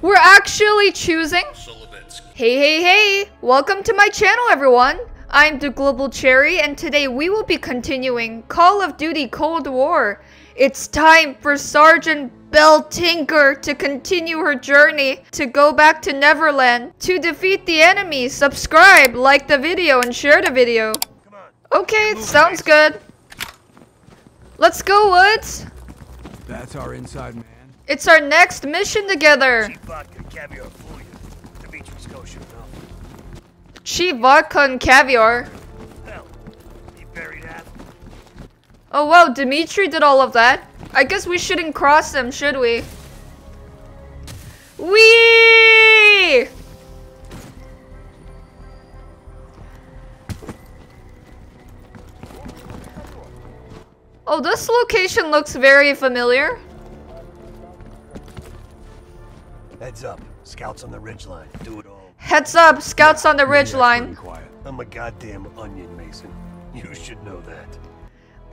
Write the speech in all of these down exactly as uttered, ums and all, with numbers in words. We're actually choosing Solovetsky. Hey, hey, hey! Welcome to my channel, everyone! I'm the Global Cherry, and today we will be continuing Call of Duty Cold War. It's time for Sergeant Belle Tinker to continue her journey to go back to Neverland to defeat the enemy. Subscribe, like the video, and share the video. Okay, sounds good. Let's go, Woods. That's our inside man. It's our next mission together. Cheap vodka and caviar for you. Dimitri's kosher enough. Cheap vodka and caviar. Hell, he buried Adler. Oh wow, Dimitri did all of that. I guess we shouldn't cross them, should we? Wee! Oh, this location looks very familiar. Heads up, scouts on the ridgeline. Do it all. Heads up, scouts yeah, on the ridgeline. I'm a goddamn onion, Mason. You should know that.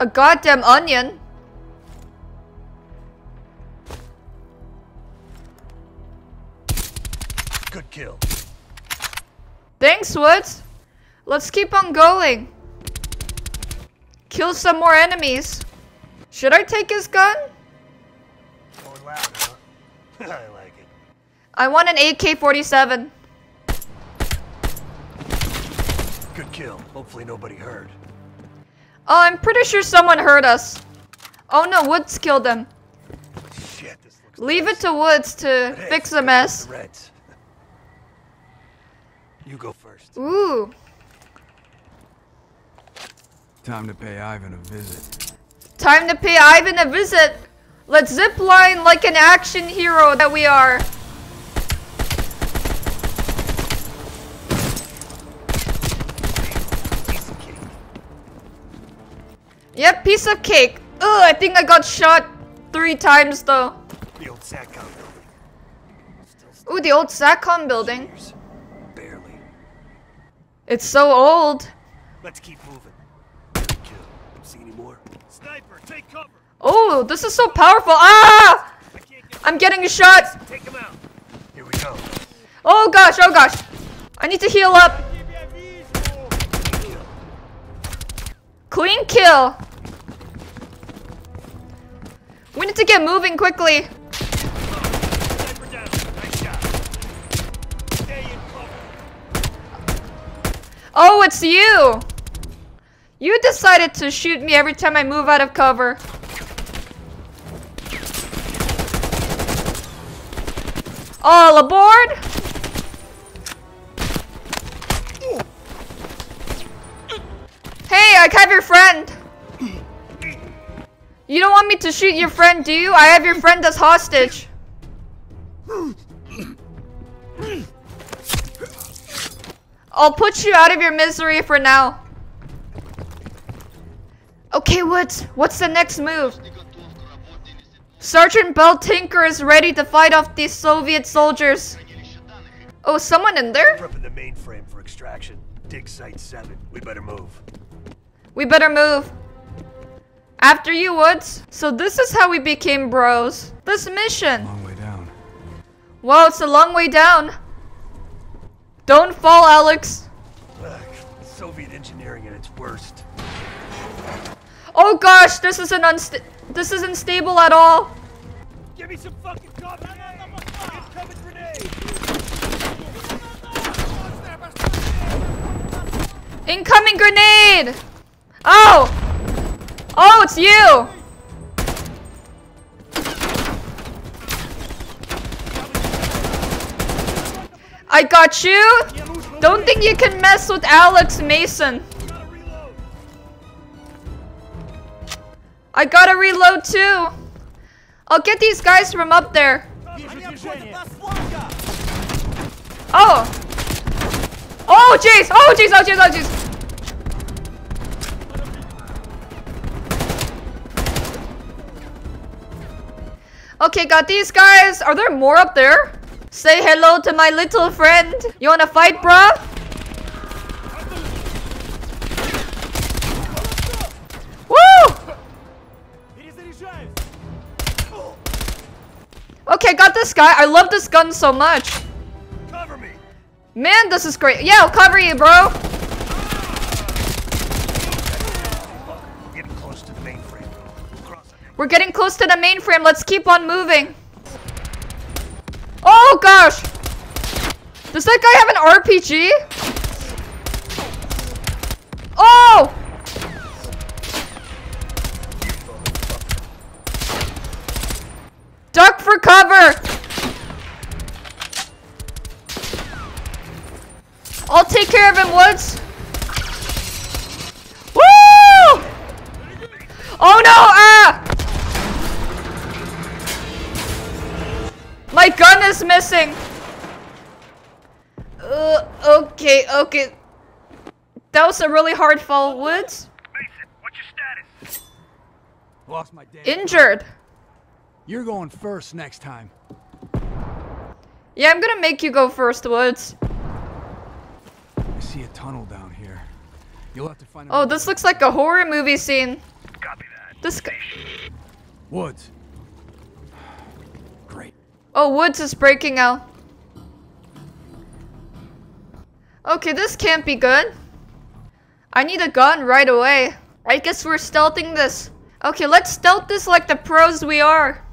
A goddamn onion? Good kill. Thanks, Woods. Let's keep on going. Kill some more enemies. Should I take his gun? Going loud, huh? I like it. I want an A K forty-seven. Good kill. Hopefully nobody heard. Oh, I'm pretty sure someone heard us. Oh no, Woods killed them. Shit, this looks Leave nice. it to Woods to hey, fix the mess. Reds. You go first. Ooh. Time to pay Ivan a visit. Time to pay Ivan a visit. Let's zip line like an action hero that we are. Yep, piece of cake. Ugh, I think I got shot three times though. The old SATCOM building. Ooh, the old SATCOM building. Years. Barely. It's so old. Let's keep moving. See any more? Sniper, take cover. Oh, this is so powerful. Ah! I'm getting a shot. Take him out. Here we go. Oh gosh, oh gosh. I need to heal up. Clean kill. We need to get moving quickly. Oh, it's you. You decided to shoot me every time I move out of cover. All aboard! Hey, I have your friend! You don't want me to shoot your friend, do you? I have your friend as hostage. I'll put you out of your misery for now. Okay, Woods, what's the next move? Sergeant Belle Tinker is ready to fight off these Soviet soldiers. Oh, someone in there? Prepping the mainframe for extraction. Dig site seven. We better move. We better move. After you, Woods. So this is how we became bros. This mission. Long way down. Wow, it's a long way down. Don't fall, Alex. Ugh, Soviet engineering at its worst. Oh gosh, this isn't unsta- this isn't stable at all. Give me some fucking cover. Incoming grenade. Incoming grenade. Oh. Oh, it's you. I got you. Don't think you can mess with Alex Mason. I gotta reload too! I'll get these guys from up there. Oh! Oh jeez! Oh jeez! Oh jeez! Oh jeez! Okay, got these guys. Are there more up there? Say hello to my little friend. You wanna fight, bruh? Okay, got this guy. I love this gun so much. Cover me. Man, this is great. Yeah, I'll cover you, bro. Get close to the mainframe. We're getting close to the mainframe. Let's keep on moving. Oh, gosh. Does that guy have an R P G? Oh! Duck for cover! I'll take care of him, Woods. Woo! Oh no! Ah! My gun is missing. Uh, okay, okay. That was a really hard fall, Woods. Mason, what's your status? Lost my damn Injured. You're going first next time. Yeah, I'm gonna make you go first, Woods. I see a tunnel down here. You'll have to find. Oh, this looks like a horror movie scene. Copy that. This guy. Woods. Great. Oh, Woods is breaking out. Okay, this can't be good. I need a gun right away. I guess we're stealthing this. Okay, let's stealth this like the pros we are.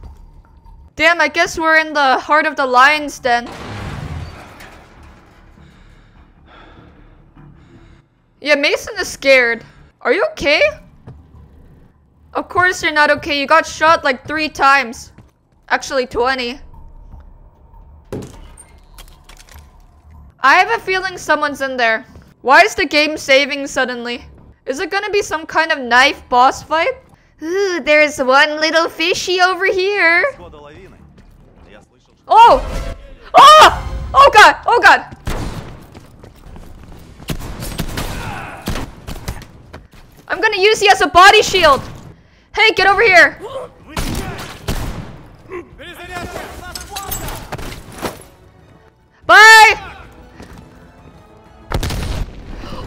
Damn, I guess we're in the heart of the lions then. Yeah, Mason is scared. Are you okay? Of course you're not okay. You got shot like three times. Actually, twenty. I have a feeling someone's in there. Why is the game saving suddenly? Is it gonna be some kind of knife boss fight? Ooh, there's one little fishy over here. Oh! Oh! Oh god! Oh god! I'm gonna use you as a body shield! Hey, get over here! Bye!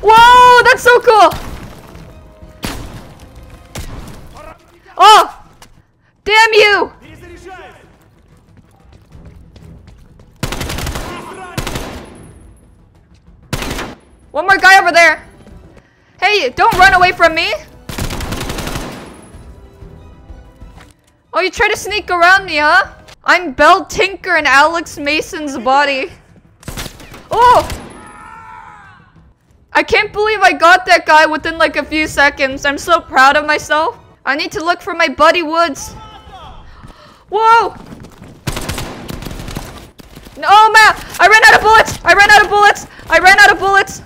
Whoa, that's so cool! Oh! Damn you! One more guy over there! Hey, don't run away from me! Oh, you try to sneak around me, huh? I'm Bell Tinker in Alex Mason's body. Oh! I can't believe I got that guy within like a few seconds. I'm so proud of myself. I need to look for my buddy Woods. Whoa! No, man! I ran out of bullets! I ran out of bullets! I ran out of bullets!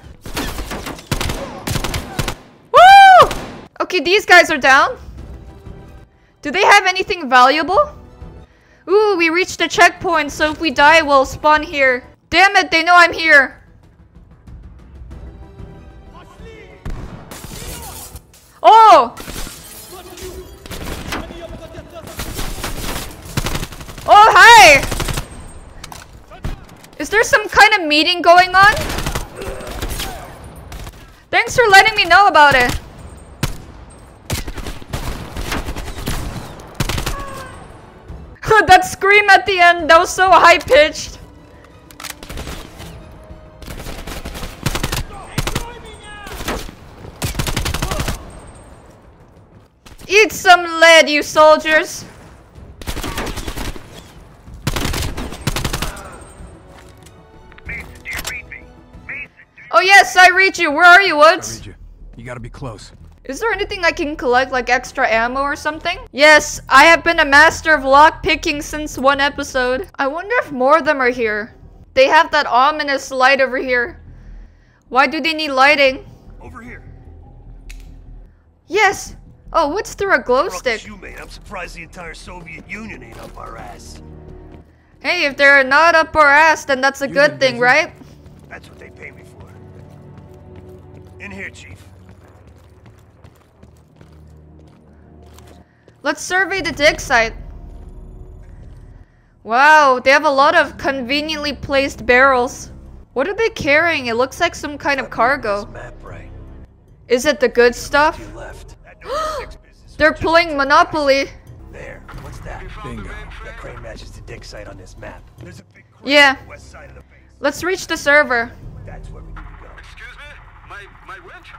Woo! Okay, these guys are down. Do they have anything valuable? Ooh, we reached the checkpoint, so if we die, we'll spawn here. Damn it, they know I'm here. Oh! Oh, hi! Is there some kind of meeting going on? Thanks for letting me know about it. That scream at the end, that was so high-pitched. Eat some lead, you soldiers! Mason, do you read me? Mason, do you... Oh yes, I read you. Where are you, Woods? I read you. You gotta be close. Is there anything I can collect, like extra ammo or something? Yes, I have been a master of lockpicking since one episode. I wonder if more of them are here. They have that ominous light over here. Why do they need lighting? Over here. Yes! Oh, what's through a glow stick? You, I'm surprised the entire Soviet Union ain't up our ass. Hey, if they're not up our ass, then that's a Union good thing, business. Right? That's what they pay me for. In here, Chief. Let's survey the dig site. Wow, they have a lot of conveniently placed barrels. What are they carrying? It looks like some kind of cargo. Is it the good stuff? They're playing Monopoly. There, what's that? Bingo. crane matches the dig site on this map. There's a big crane yeah. on the west side of the base. Let's reach the server. That's where we need to go. Excuse me? My my winch?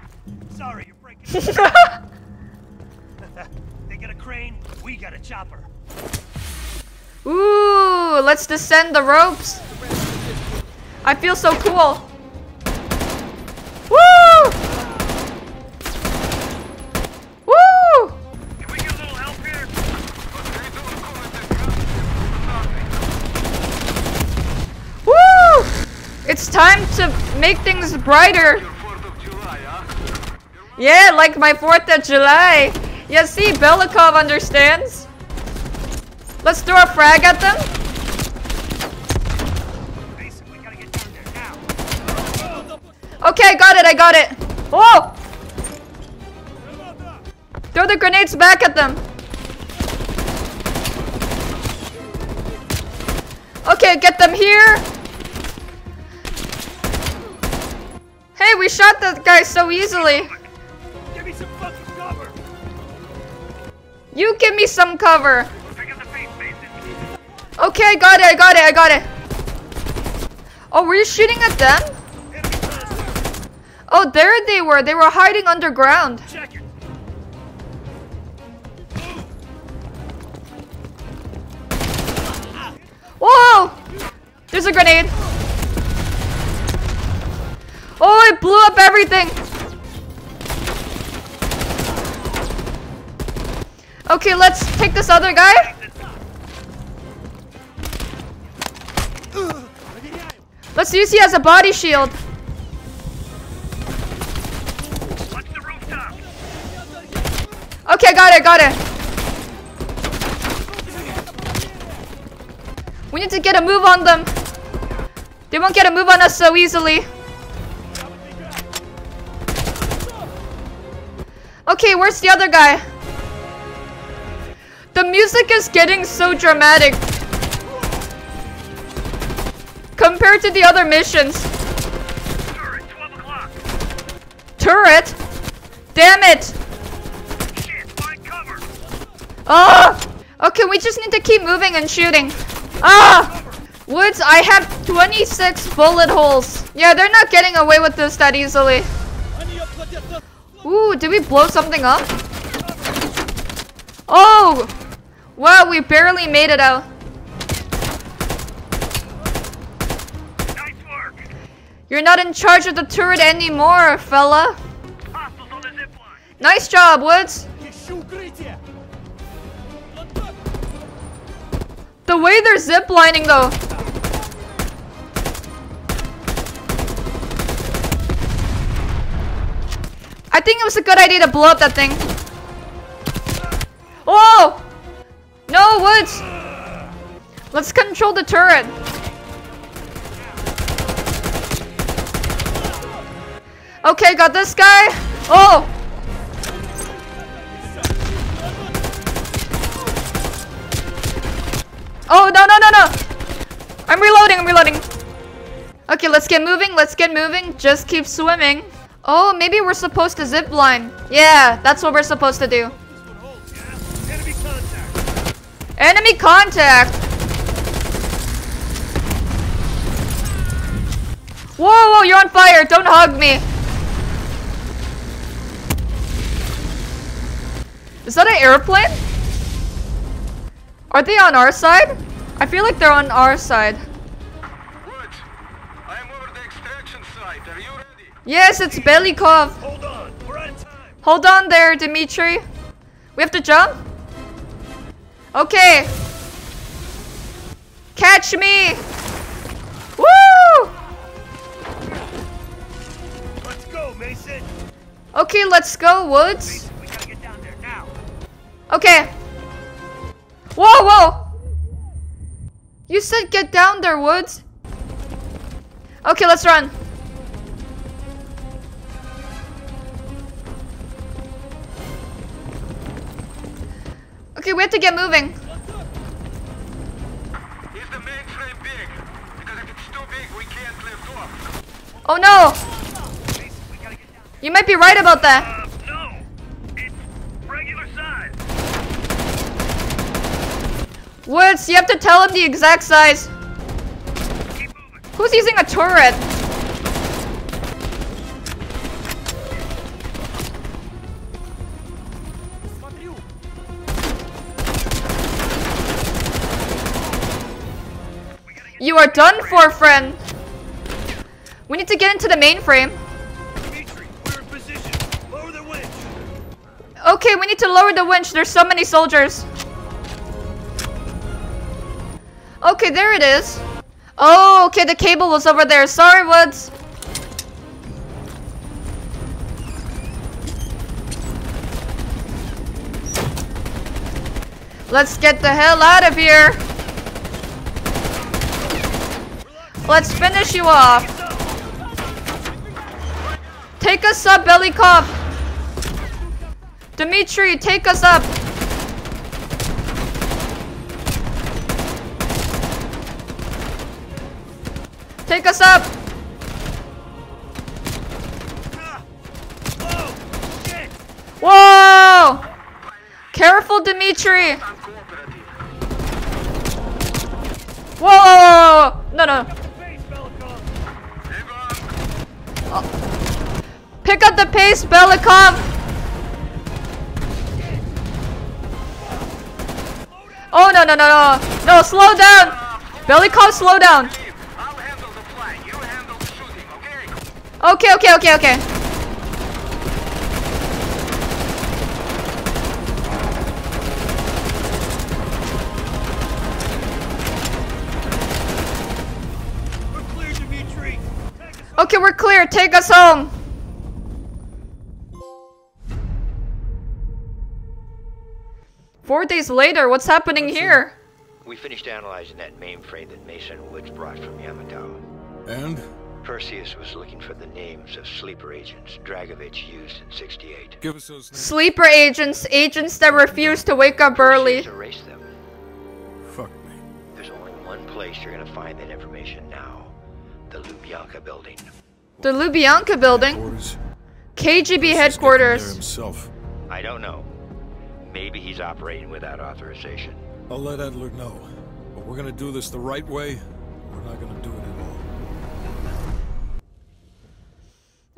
Sorry, you're breaking up. They got a crane, we got a chopper. Ooh, let's descend the ropes. I feel so cool. Woo! Woo! Can we get a little help here? Woo! It's time to make things brighter. Yeah, like my fourth of July. Yeah, see, Belikov understands. Let's throw a frag at them. Mason, we gotta get down there now. Okay, I got it, I got it. Whoa! Throw the grenades back at them. Okay, get them here. Hey, we shot that guy so easily. Give me some fucking cover. You give me some cover. Okay, got it, I got it, I got it. Oh, were you shooting at them? Oh, there they were. They were hiding underground. Whoa! There's a grenade. Oh, it blew up everything. Okay, let's take this other guy. Let's use he as a body shield. Watch the rooftop. Okay, got it, got it. We need to get a move on them. They won't get a move on us so easily. Okay, where's the other guy? The music is getting so dramatic compared to the other missions. Turret, twelve o'clock. Turret? Damn it! Shit, find cover. Ah! Okay, we just need to keep moving and shooting. Ah! Woods, I have twenty-six bullet holes. Yeah, they're not getting away with this that easily. Ooh, did we blow something up? Oh! Wow, we barely made it out. Nice work. You're not in charge of the turret anymore, fella. On the zip line. Nice job, Woods. The way they're ziplining, though. I think it was a good idea to blow up that thing. Whoa! No, Woods! Let's control the turret. Okay, got this guy. Oh! Oh, no, no, no, no! I'm reloading, I'm reloading. Okay, let's get moving, let's get moving. Just keep swimming. Oh, maybe we're supposed to zip line. Yeah, that's what we're supposed to do. Enemy contact! Whoa, whoa, you're on fire! Don't hug me! Is that an airplane? Are they on our side? I feel like they're on our side. Woods, I'm over the extraction site. Are you ready? Yes, it's Belikov. Hold on, we're on time. Hold on there, Dimitri. We have to jump? Okay. Catch me. Woo! Let's go, Mason. Okay, let's go, Woods. Mason, we gotta get down there now. Okay. Whoa, whoa. You said get down there, Woods. Okay, let's run. Okay, we have to get moving. Is the mainframe big? Because if it's too big, we can't lift off. Oh no! You might be right about that. Uh, no, it's regular size. Woods, you have to tell him the exact size. Who's using a turret? You are done for, friend. We need to get into the mainframe. Dimitri, we're in position. Lower the winch. Okay, we need to lower the winch. There's so many soldiers. Okay, there it is. Oh, okay, the cable was over there. Sorry, Woods. Let's get the hell out of here. Let's finish you off. Take us up, Belikov. Dimitri, take us up. Take us up! Whoa! Careful, Dimitri! Whoa! No, no. Oh. Pick up the pace, Belikov! Oh, no, no, no, no. No, slow down! Belikov, slow down! Okay, okay, okay, okay. We're clear, Dimitri. Okay, we're clear. Take us home. Four days later, what's happening here? We finished analyzing that mainframe that Mason and Woods brought from Yamantown. And? Perseus was looking for the names of sleeper agents Dragovich used in sixty-eight. Give us those names. Sleeper agents, agents that refuse to wake up early. Erase them. Fuck me. There's only one place you're gonna find that information now: the Lubyanka building. The Lubyanka building. Headquarters? K G B headquarters. There himself. I don't know. Maybe he's operating without authorization. I'll let Adler know. But we're gonna do this the right way. We're not gonna do it at all.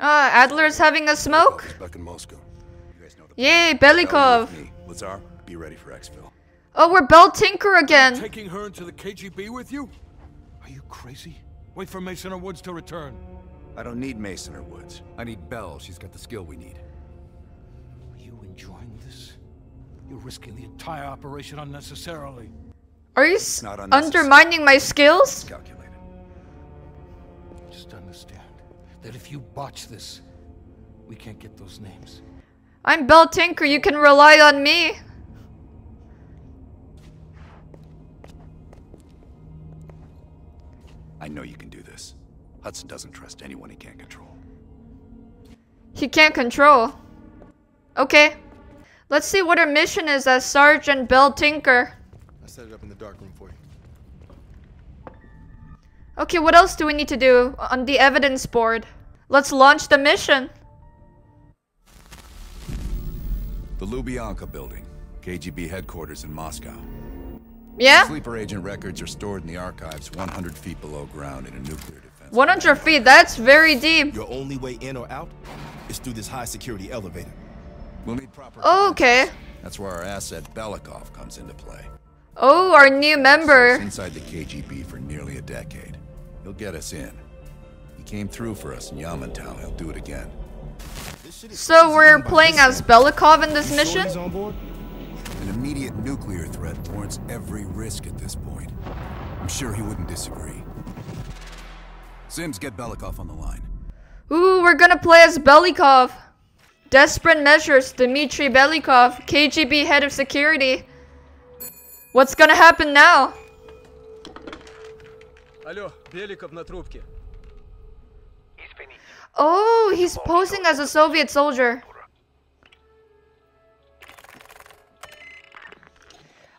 Uh, Adler's having a smoke? Back in Moscow. You guys know the Yay, Belikov. Lazar, be ready for exfil. Oh, we're Bell Tinker again. You're taking her into the K G B with you? Are you crazy? Wait for Mason or Woods to return. I don't need Mason or Woods. I need Bell. She's got the skill we need. Are you enjoying this? You're risking the entire operation unnecessarily. Are you s undermining my skills? It's calculated. Just understand that if you botch this, we can't get those names. I'm Bell Tinker, you can rely on me. I know you can do this. Hudson doesn't trust anyone he can't control. He can't control. Okay. Let's see what her mission is as Sergeant Bell Tinker. I set it up in the dark room for you. Okay, what else do we need to do on the evidence board? Let's launch the mission. The Lubyanka building, K G B headquarters in Moscow. Yeah? Sleeper agent records are stored in the archives one hundred feet below ground in a nuclear defense. one hundred feet, that's very deep. Your only way in or out is through this high security elevator. We'll need proper... Okay. Access. That's where our asset Belikov comes into play. Oh, our new member. Inside the K G B for nearly a decade. He'll get us in. He came through for us in Yamantown. He'll do it again. So we're playing as Belikov in this mission? An immediate nuclear threat warrants every risk at this point. I'm sure he wouldn't disagree. Sims, get Belikov on the line. Ooh, we're gonna play as Belikov. Desperate measures, Dmitry Belikov, K G B head of security. What's gonna happen now? Hello, Belikov на трубке. Oh, he's posing as a Soviet soldier.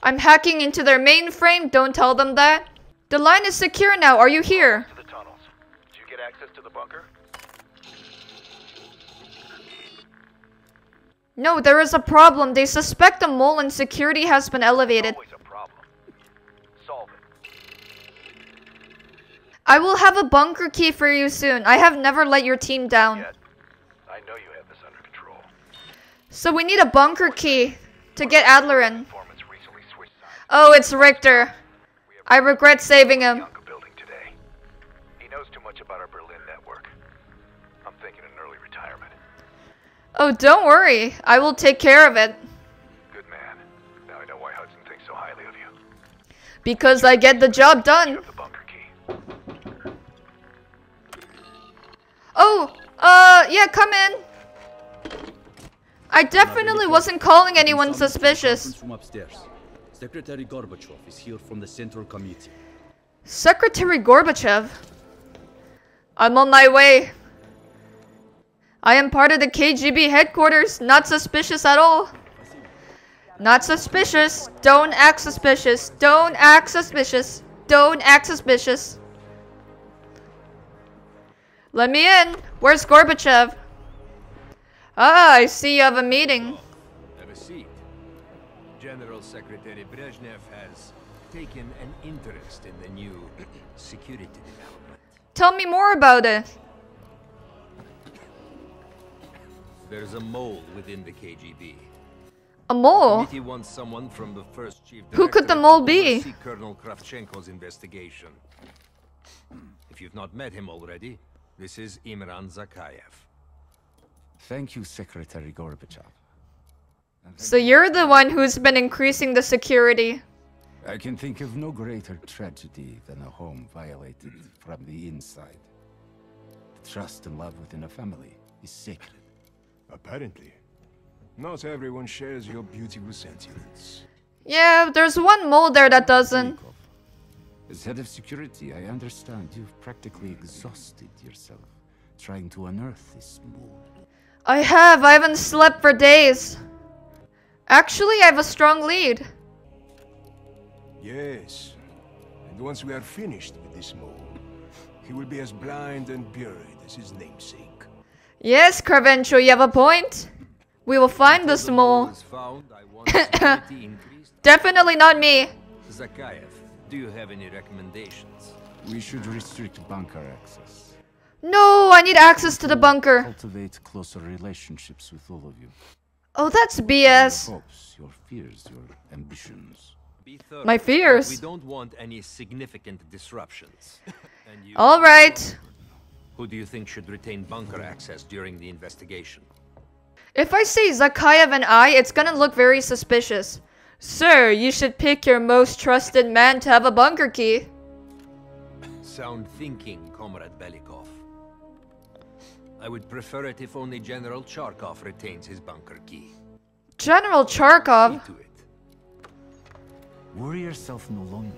I'm hacking into their mainframe, don't tell them that. The line is secure now, are you here? To the tunnels. Did you get access to the bunker? No, there is a problem. They suspect a mole and security has been elevated. I will have a bunker key for you soon. I have never let your team down. Yet. I know you have this under control. So we need a bunker key to get Adler in. Oh, it's Richter. I regret saving him. He knows too much about our Berlin network. I'm thinking an early retirement. Oh, don't worry. I will take care of it. Good man. Now I know why Hudson thinks so highly of you. Because I get the job done. Oh, uh, yeah, come in. I definitely wasn't calling anyone suspicious. From upstairs. Secretary Gorbachev is here from the Central Committee. Secretary Gorbachev? I'm on my way. I am part of the K G B headquarters. Not suspicious at all. Not suspicious. Don't act suspicious. Don't act suspicious. Don't act suspicious. Let me in. Where's Gorbachev? Ah, I see you have a meeting. Have a seat. General Secretary Brezhnev has taken an interest in the new security development. Tell me more about it. There's a mole within the K G B. A mole? He wants someone from the first chief. Who could the mole be? See Colonel Kravchenko's investigation. If you've not met him already, this is Imran Zakhaev. Thank you, Secretary Gorbachev. So you're the one who's been increasing the security. I can think of no greater tragedy than a home violated from the inside. The trust and love within a family is sacred. Apparently, not everyone shares your beautiful sentiments. Yeah, there's one mole there that doesn't. As head of security, I understand you've practically exhausted yourself trying to unearth this mole. I have. I haven't slept for days. Actually, I have a strong lead. Yes. And once we are finished with this mole, he will be as blind and buried as his namesake. Yes, Cravencho, you have a point. We will find this mole. Found, definitely not me. Zakhaev. Do you have any recommendations? We should restrict bunker access. No, I need access to the bunker. Cultivate closer relationships with all of you. Oh, that's B S. Your hopes, your fears, your ambitions. My fears? We don't want any significant disruptions. All right. Who do you think should retain bunker access during the investigation? If I say Zakhaev and I, it's gonna look very suspicious. Sir, you should pick your most trusted man to have a bunker key. Sound thinking, Comrade Belikov. I would prefer it if only General Charkov retains his bunker key. General Charkov? Into it. Worry yourself no longer.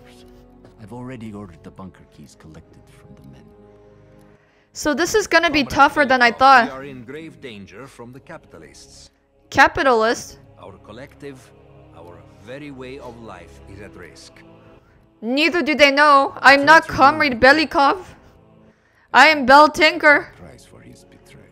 I've already ordered the bunker keys collected from the men. So this is gonna be Comrade tougher Belikov, than I thought. We are in grave danger from the capitalists. Capitalists? Our collective... Our very way of life is at risk. Neither do they know. I'm not Comrade Belikov. I am Bell Tinker. Price for his betrayal.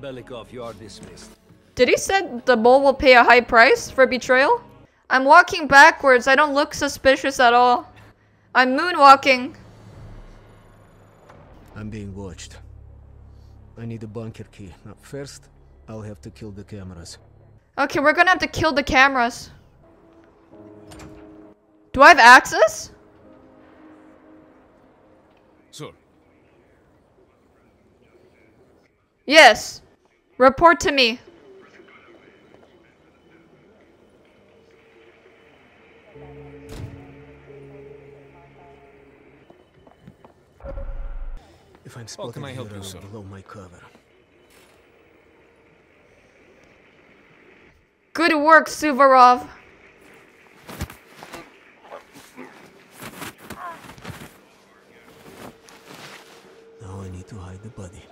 Belikov, you are dismissed. Did he say the mole will pay a high price for betrayal? I'm walking backwards. I don't look suspicious at all. I'm moonwalking. I'm being watched. I need a bunker key. Now, first, I'll have to kill the cameras. Okay, we're gonna have to kill the cameras. Do I have access? Sir. Yes. Report to me. If I'm spotted here, I'll blow my cover. Good work, Suvorov. Now I need to hide the body.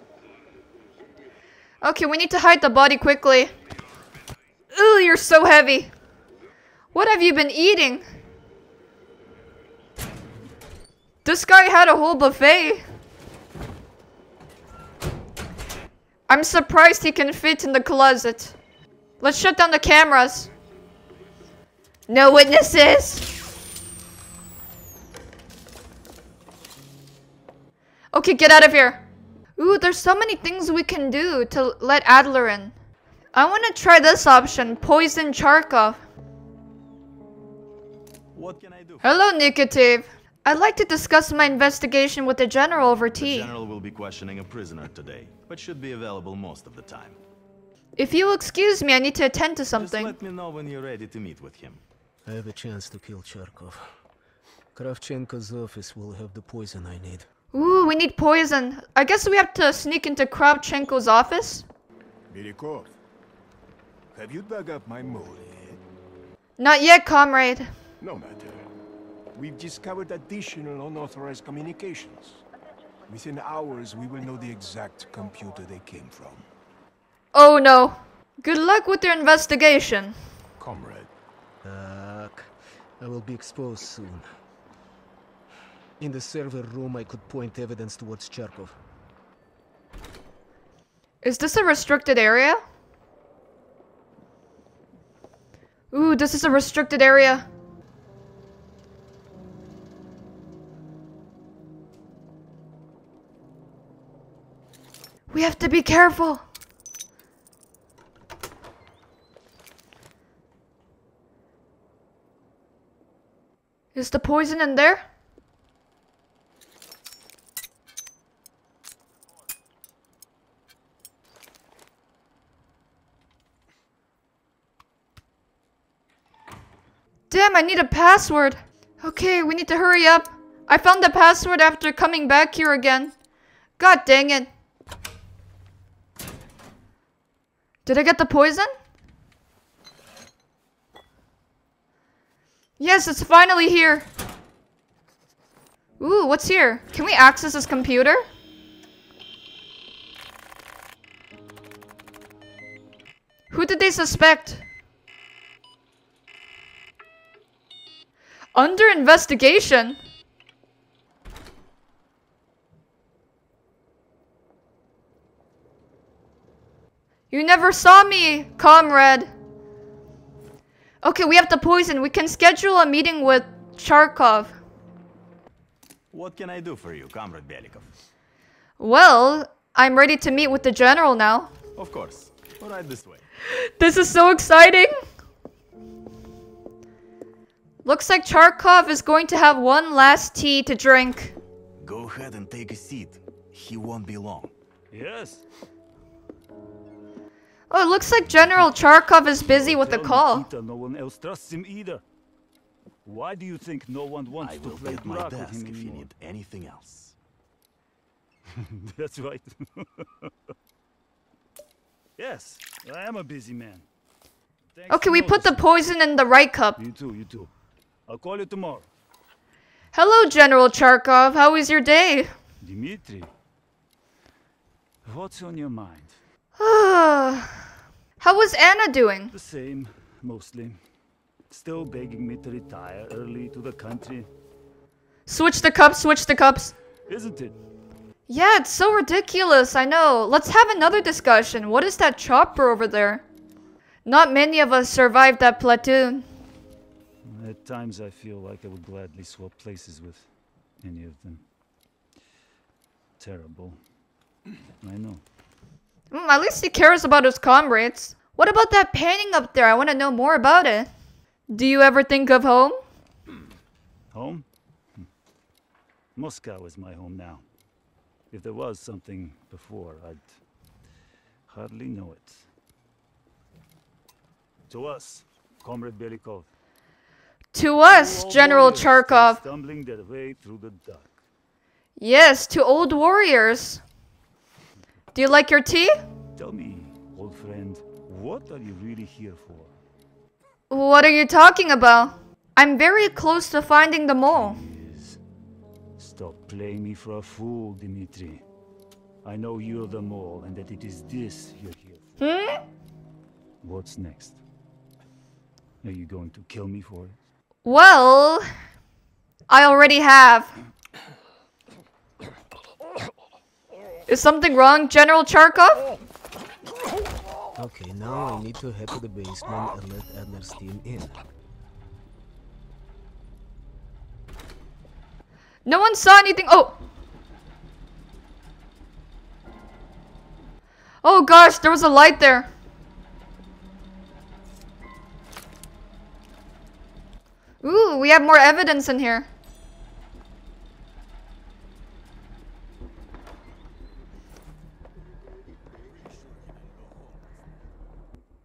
Okay, we need to hide the body quickly. Ooh, you're so heavy. What have you been eating? This guy had a whole buffet. I'm surprised he can fit in the closet. Let's shut down the cameras. No witnesses. Okay, get out of here. Ooh, there's so many things we can do to let Adler in. I want to try this option, poison Charkov. What can I do? Hello, Nikitiev. I'd like to discuss my investigation with the general over tea. The general will be questioning a prisoner today, but should be available most of the time. If you'll excuse me, I need to attend to something. Just let me know when you're ready to meet with him. I have a chance to kill Charkov. Kravchenko's office will have the poison I need. Ooh, we need poison. I guess we have to sneak into Kravchenko's office? Belikov, have you dug up my mole yet? Not yet, comrade. No matter. We've discovered additional unauthorized communications. Within hours, we will know the exact computer they came from. Oh no. Good luck with your investigation. Comrade. Uh, I will be exposed soon. In the server room, I could point evidence towards Charkov. Is this a restricted area? Ooh, this is a restricted area. We have to be careful. Is the poison in there? Damn, I need a password. Okay, we need to hurry up. I found the password after coming back here again. God dang it. Did I get the poison? Yes, it's finally here. Ooh, what's here? Can we access this computer? Who did they suspect? Under investigation? You never saw me, comrade. Okay, we have the poison. We can schedule a meeting with Charkov. What can I do for you, comrade Belikov? Well, I'm ready to meet with the general now. Of course. All right, this way. This is so exciting. Looks like Charkov is going to have one last tea to drink. Go ahead and take a seat. He won't be long. Yes. Oh, it looks like General Charkov is busy with the call. No one else trusts him either. Why do you think no one wants I to will play my Drac desk with him if anymore? You need anything else? That's right. Yes, I am a busy man. Thanks okay, we put the poison in the right cup. You too, you too. I'll call you tomorrow. Hello, General Charkov. How is your day? Dimitri, what's on your mind? How was Anna doing? The same, mostly. Still begging me to retire early to the country. Switch the cups, switch the cups. Isn't it? Yeah, it's so ridiculous, I know. Let's have another discussion. What is that chopper over there? Not many of us survived that platoon. At times I feel like I would gladly swap places with any of them. Terrible. I know. Mm, at least he cares about his comrades. What about that painting up there? I want to know more about it. Do you ever think of home? Home? Hm. Moscow is my home now. If there was something before, I'd hardly know it. To us, Comrade Belikov. To us, General Charkov. Stumbling their way through the dark. Yes, to old warriors. Do you like your tea? Tell me, old friend, what are you really here for? What are you talking about? I'm very close to finding the mole. Please. Stop playing me for a fool, Dimitri. I know you're the mole and that it is this you're here for. Hmm? What's next? Are you going to kill me for it? Well, I already have. Is something wrong, General Charkov? Okay, now I need to head to the basement and let Adler's team in. No one saw anything. Oh! Oh gosh, there was a light there. Ooh, we have more evidence in here.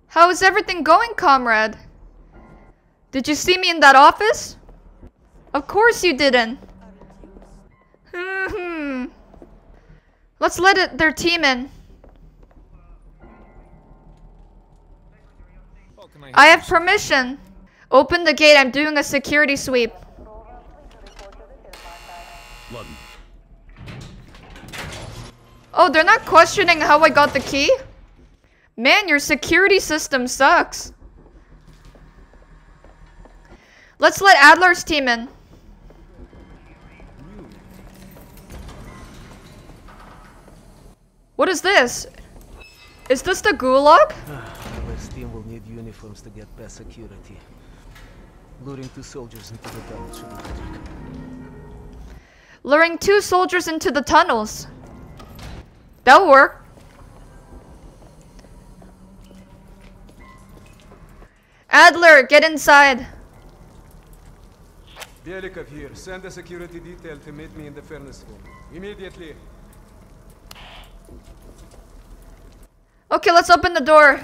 How is everything going, comrade? Did you see me in that office? Of course you didn't. Hmm. Let's let it, their team in. I have permission. Open the gate. I'm doing a security sweep. London. Oh, they're not questioning how I got the key? Man, your security system sucks. Let's let Adler's team in. What is this? Is this the gulag? The West team will need uniforms to get past security. Luring two soldiers into the tunnels should be better. Luring two soldiers into the tunnels. That'll work. Adler, get inside. Belikov here. Send a security detail to meet me in the furnace room. Immediately. Okay, let's open the door.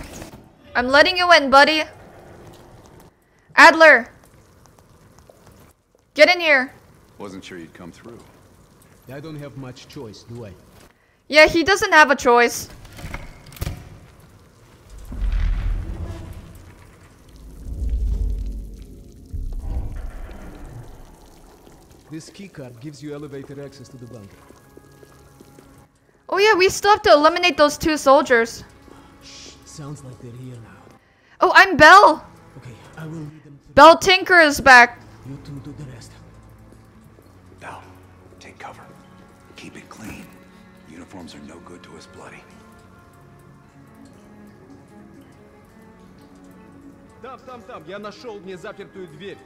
I'm letting you in, buddy. Adler, get in here. Wasn't sure you'd come through. I don't have much choice, do I? Yeah, he doesn't have a choice. This keycard gives you elevated access to the bunker. Oh yeah, we still have to eliminate those two soldiers. Shh, sounds like they're here now. Oh, I'm Bell. Okay, I will lead them to Bell. Tinker is back. You two do the rest. Bell, take cover. Keep it clean. Uniforms are no good to us bloody. Там, там, там. Я нашел незапертую дверь.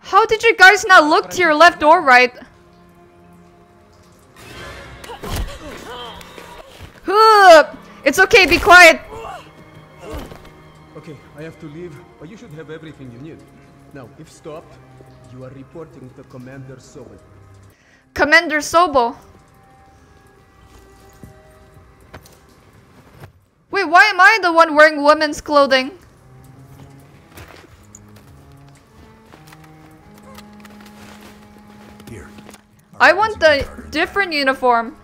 How did you guys not look to your left or right? It's okay, be quiet. Okay, I have to leave, but you should have everything you need. Now, if stopped, you are reporting to Commander Sobol. Commander Sobol? Wait, why am I the one wearing women's clothing? Here. I want the different uniform.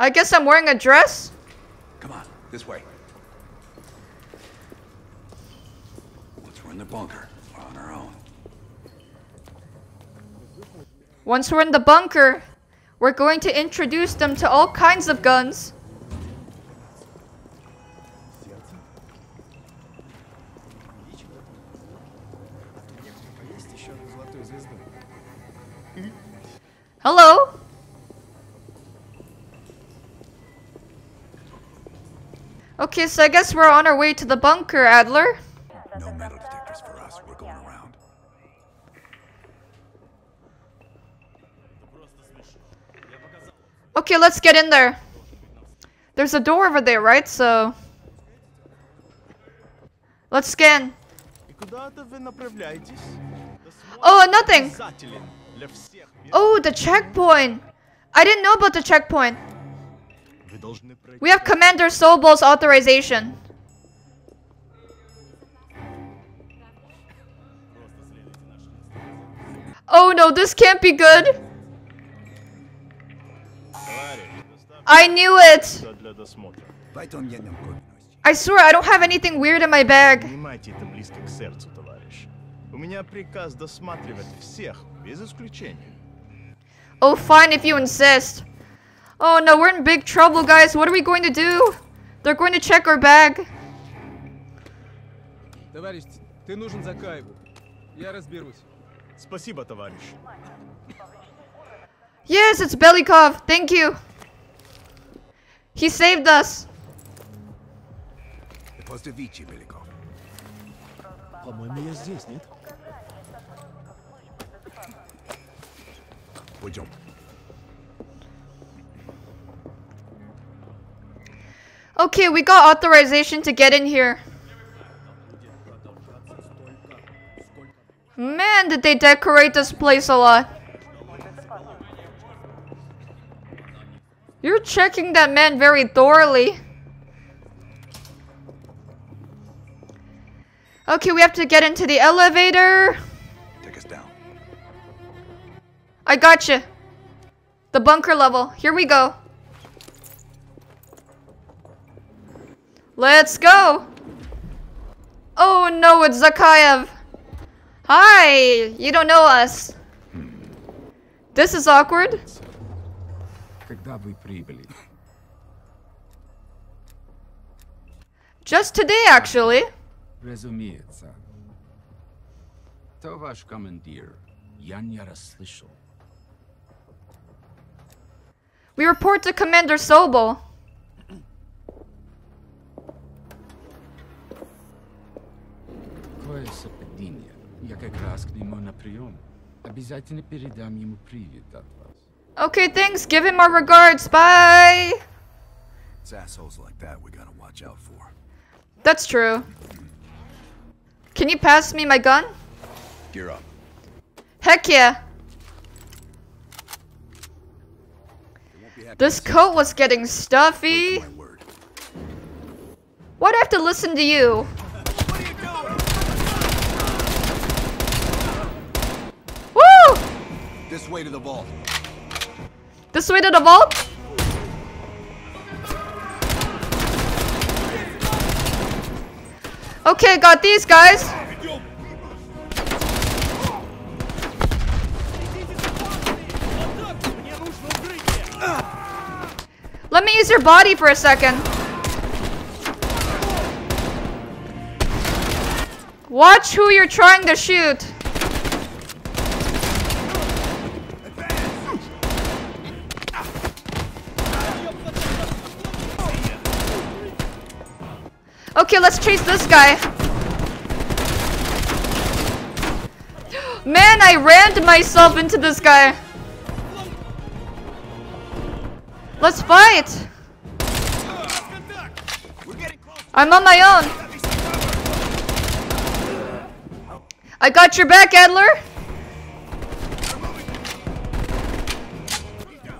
I guess I'm wearing a dress? Come on, this way. Once we're in the bunker, we're on our own. Once we're in the bunker, we're going to introduce them to all kinds of guns. Hello? Okay, so I guess we're on our way to the bunker, Adler. No metal detectors for us. We're going around. Okay, let's get in there. There's a door over there, right? So let's scan. Oh, nothing. Oh, the checkpoint. I didn't know about the checkpoint. We have Commander Sobol's authorization. Oh no, this can't be good. I knew it! I swear, I don't have anything weird in my bag. Oh, fine if you insist. Oh no, we're in big trouble, guys. What are we going to do? They're going to check our bag. Товарищ, ты нужен Закаеву. Я разберусь. Спасибо, товарищ. Yes, it's Belikov. Thank you. He saved us. It was the Vici, Belikov. По-моему, я здесь, нет? Пойдем. Okay, we got authorization to get in here. Man, did they decorate this place a lot. You're checking that man very thoroughly. Okay, we have to get into the elevator. Take us down. I gotcha. The bunker level. Here we go. Let's go. Oh no, it's Zakhaev. Hi, you don't know us. This is awkward. Just today, actually. Разумеется. То ваш командир. Я не расслышал. We report to Commander Sobol. Какое совпадение. Я как раз к нему на прием. Обязательно передам ему привет от вас. Okay, thanks. Give him our regards. Bye. It's assholes like that we gotta watch out for. That's true. Can you pass me my gun? Gear up. Heck yeah. This coat was getting stuffy. Why'd I have to listen to you? Woo! This way to the vault. This way to the vault? Okay, got these guys. Let me use your body for a second. Watch who you're trying to shoot. Okay, let's chase this guy. Man, I rammed myself into this guy. Let's fight. I'm on my own. I got your back, Adler.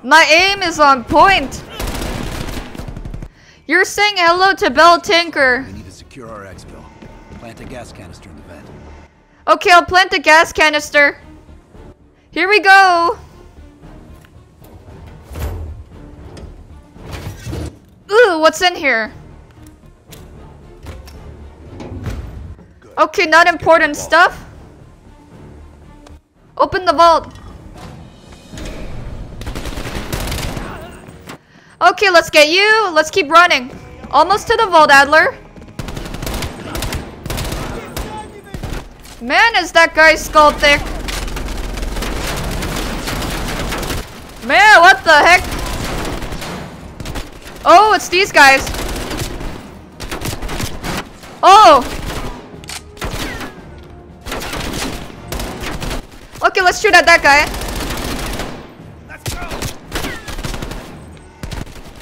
My aim is on point. You're saying hello to Bell Tinker. We need to secure our exfil. Plant a gas canister in the vent. Okay, I'll plant a gas canister. Here we go. Ooh, what's in here? Good. Okay, not important stuff. Open the vault. Okay, let's get you. Let's keep running. Almost to the vault, Adler. Man, is that guy's skull thick. Man, what the heck? Oh, it's these guys. Oh! Okay, let's shoot at that guy.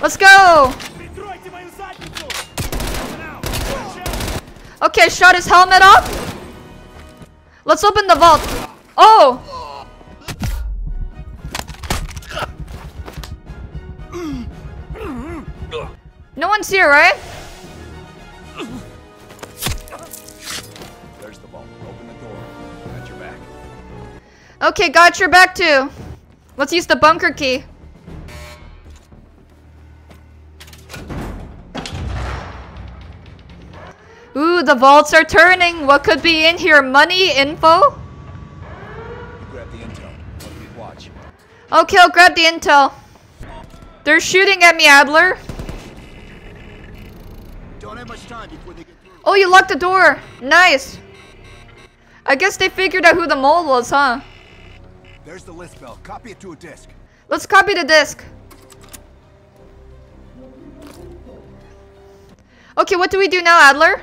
Let's go! Okay, shot his helmet off. Let's open the vault. Oh! No one's here, right? There's the vault. Open the door. Got your back. Okay, got your back too. Let's use the bunker key. Ooh, the vaults are turning. What could be in here? Money, info? Grab the intel. Watch. Okay, I'll grab the intel. They're shooting at me, Adler. Don't have much time before they get through. Oh, you locked the door. Nice. I guess they figured out who the mole was, huh? There's the list bell. Copy it to a disk. Let's copy the disk. Okay, what do we do now, Adler?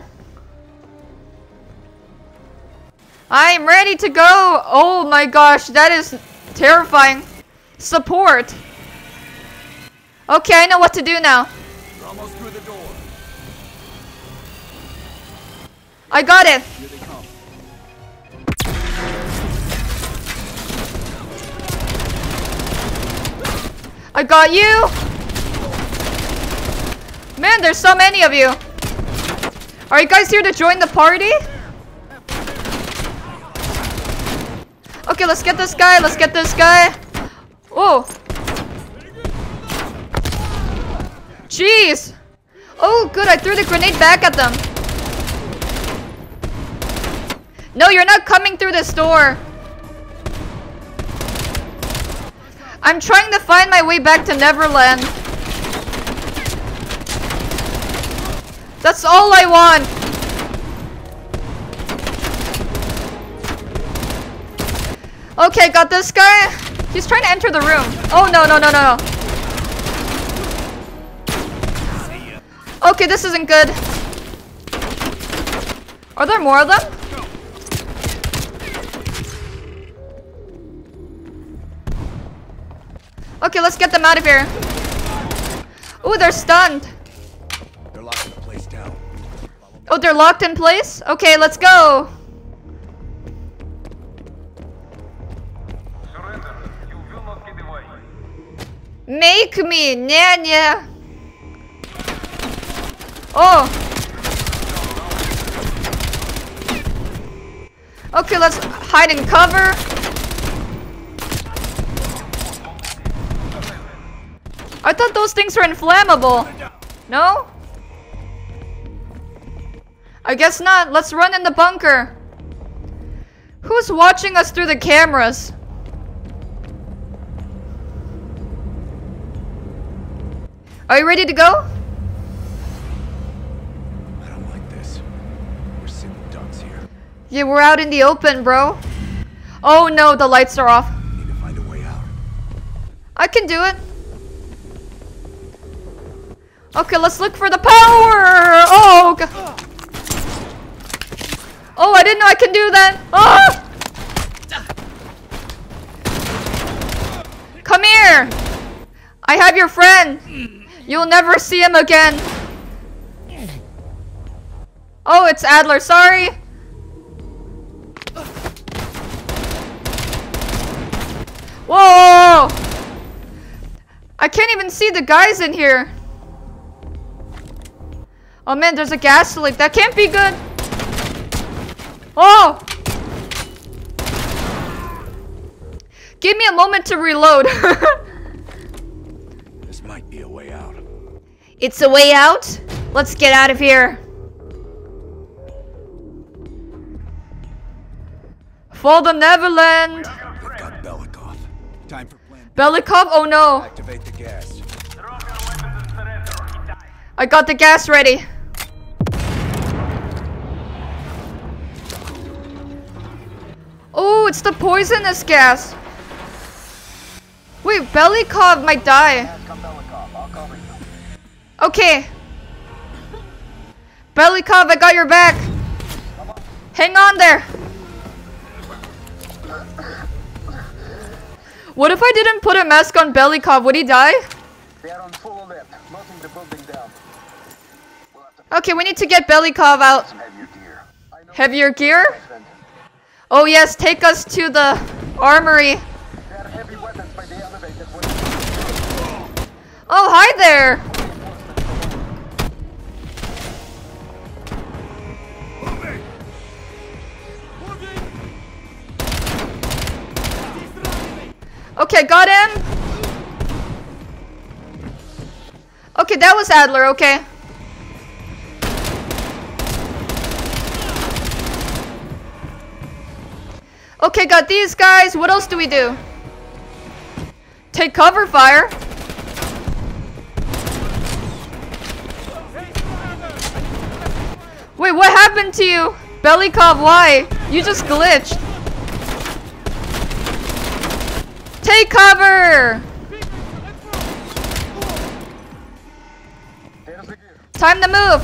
I'm ready to go! Oh my gosh, that is terrifying. Support! Okay, I know what to do now. You're almost through the door. I got it! Here they come. I got you! Man, there's so many of you! Are you guys here to join the party? Okay, let's get this guy, let's get this guy. Oh! Jeez! Oh, good, I threw the grenade back at them. No, you're not coming through this door. I'm trying to find my way back to Neverland. That's all I want. Okay, got this guy. He's trying to enter the room. Oh, no, no, no, no, no. Okay, this isn't good. Are there more of them? Okay, let's get them out of here. Ooh, they're stunned. They're locked in place down. Oh, they're locked in place? Okay, let's go. Surrender. You will not get away. Make me, Nanya. Oh. Okay, let's hide and cover. I thought those things were inflammable. No? I guess not. Let's run in the bunker. Who's watching us through the cameras? Are you ready to go? I don't like this. We're sitting ducks here. Yeah, we're out in the open, bro. Oh no, the lights are off. I need to find a way out. I can do it. Okay, let's look for the power! Oh, God. Oh, I didn't know I could do that! Oh! Come here! I have your friend! You'll never see him again! Oh, it's Adler, sorry! Whoa! I can't even see the guys in here! Oh man, there's a gas leak. That can't be good. Oh! Give me a moment to reload. This might be a way out. It's a way out? Let's get out of here. For the Neverland. They've got Belikov. Time for plan. Belikov? Oh no. Activate the gas. I got the gas ready. Oh, it's the poisonous gas. Wait, Belikov might die. Okay. Belikov, I got your back. Hang on there. What if I didn't put a mask on Belikov? Would he die? They are on full alert, melting the building down. Okay, we need to get Belikov out. Heavier gear. Heavier gear? Oh yes, take us to the armory. There are heavy weapons by the elevator. Oh, hi there. Okay, got him. Okay, that was Adler, okay. Okay, got these guys. What else do we do? Take cover fire. Wait, what happened to you? Belikov, why? You just glitched. Take cover! Time to move.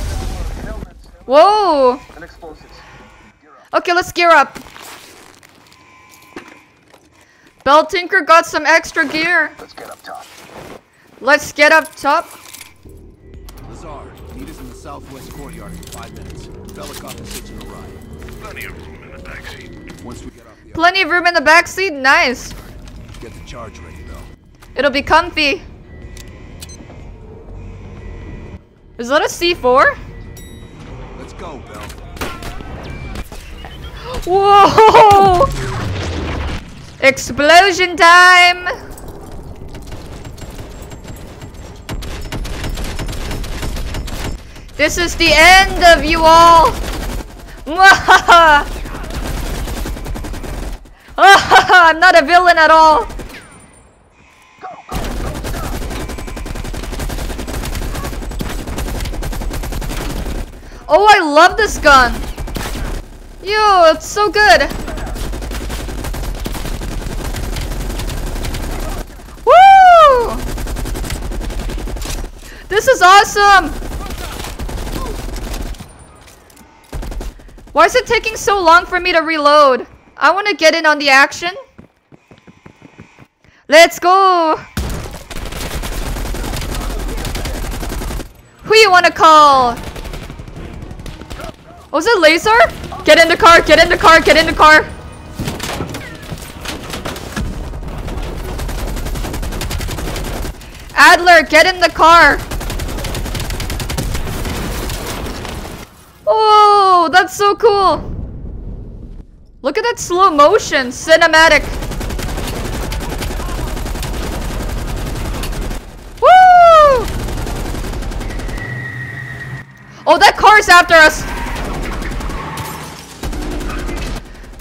Whoa. Okay, let's gear up. Bell Tinker got some extra gear. Let's get up top. Let's get up top. Lazar, meet us in the southwest courtyard in five minutes. Belikov is hitching a ride. Plenty of room in the backseat. Once we get off the Plenty of room in the backseat? Nice. Get the charge ready though. It'll be comfy. Is that a C four? Let's go, Bell. Whoa! Explosion time! This is the end of you all! I'm not a villain at all! Oh, I love this gun! Yo, it's so good! Woo! This is awesome! Why is it taking so long for me to reload? I want to get in on the action. Let's go! Who you wanna call? Was it Lazar? Get in the car, get in the car, get in the car! Adler, get in the car! Oh, that's so cool! Look at that slow motion, cinematic! Woo! Oh, that car's after us!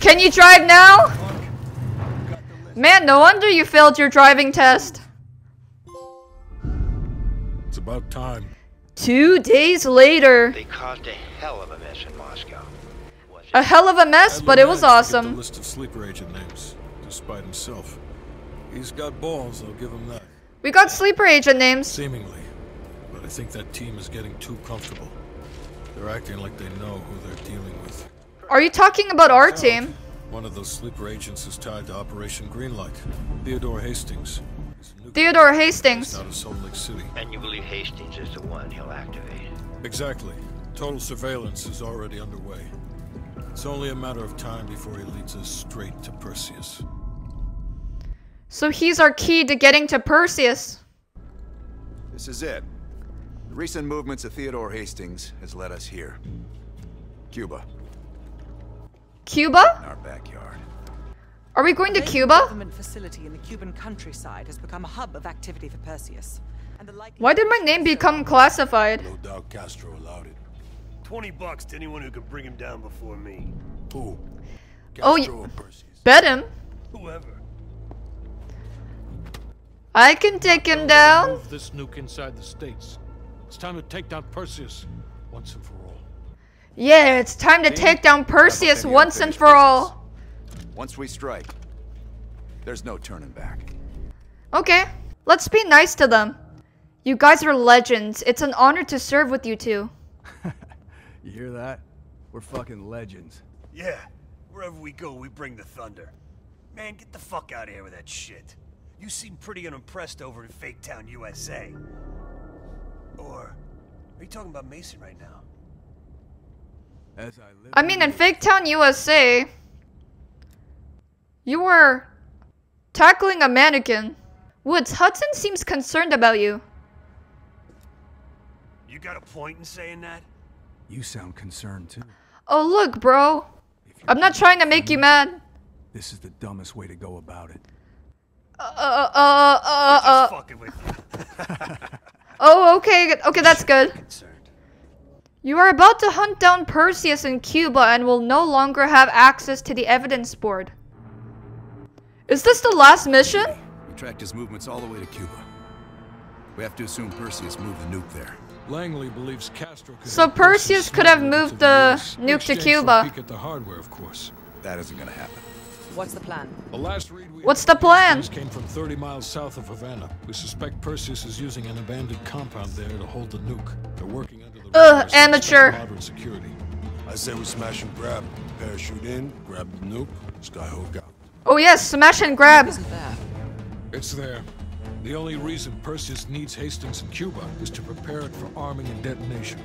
Can you drive now? Man, no wonder you failed your driving test. It's about time. Two days later. They caused a hell of a mess in Moscow. A hell of a mess, but it was awesome. List of sleeper agent names, despite himself. He's got balls, I'll give him that. We got sleeper agent names. Seemingly, but I think that team is getting too comfortable. They're acting like they know who they're dealing with. Are you talking about our team? One of those sleeper agents is tied to Operation Greenlight. Theodore Hastings. Theodore Hastings. Out of Salt Lake City. And you believe Hastings is the one he'll activate? Exactly. Total surveillance is already underway. It's only a matter of time before he leads us straight to Perseus. So he's our key to getting to Perseus. This is it. The recent movements of Theodore Hastings has led us here. Cuba. Cuba? In our backyard. Are we going to Cuba? The government facility in the Cuban countryside has become a hub of activity for Perseus. And the Why did my name become classified? No doubt Castro allowed it. Twenty bucks to anyone who could bring him down before me. Who? Castro oh, or Perseus? Bet him. Whoever. I can take him down. Move this nuke inside the states. It's time to take down Perseus once and for all. Yeah, it's time to take down Perseus once and for all. Once we strike, there's no turning back. Okay, let's be nice to them. You guys are legends. It's an honor to serve with you two. You hear that? We're fucking legends. Yeah, wherever we go, we bring the thunder. Man, get the fuck out of here with that shit. You seem pretty unimpressed over in Fake Town, U S A. Or, are you talking about Mason right now? I, I mean, in Fake Town, U S A, you were tackling a mannequin. Woods, Hudson seems concerned about you. You got a point in saying that? You sound concerned, too. Oh, look, bro. I'm not trying to make you mad. This is the dumbest way to go about it. Uh, uh, uh, uh, uh. Just fucking with you. Oh, okay. Okay, that's good. You are about to hunt down Perseus in Cuba and will no longer have access to the evidence board. Is this the last mission? We tracked his movements all the way to Cuba. We have to assume Perseus moved the nuke there. Langley believes Castro could So Perseus could have moved the nuke to Cuba. Peek at the hardware, of course. That isn't going to happen. What's the plan? The last read we What's the plan? Came from thirty miles south of Havana. We suspect Perseus is using an abandoned compound there to hold the nuke. They're working under the Ugh, amateur. Modern security. I say we smash and grab, parachute in, grab the nuke, skyhook out. Oh yes, smash and grab. What is that? It's there. The only reason Perseus needs Hastings in Cuba is to prepare it for arming and detonation.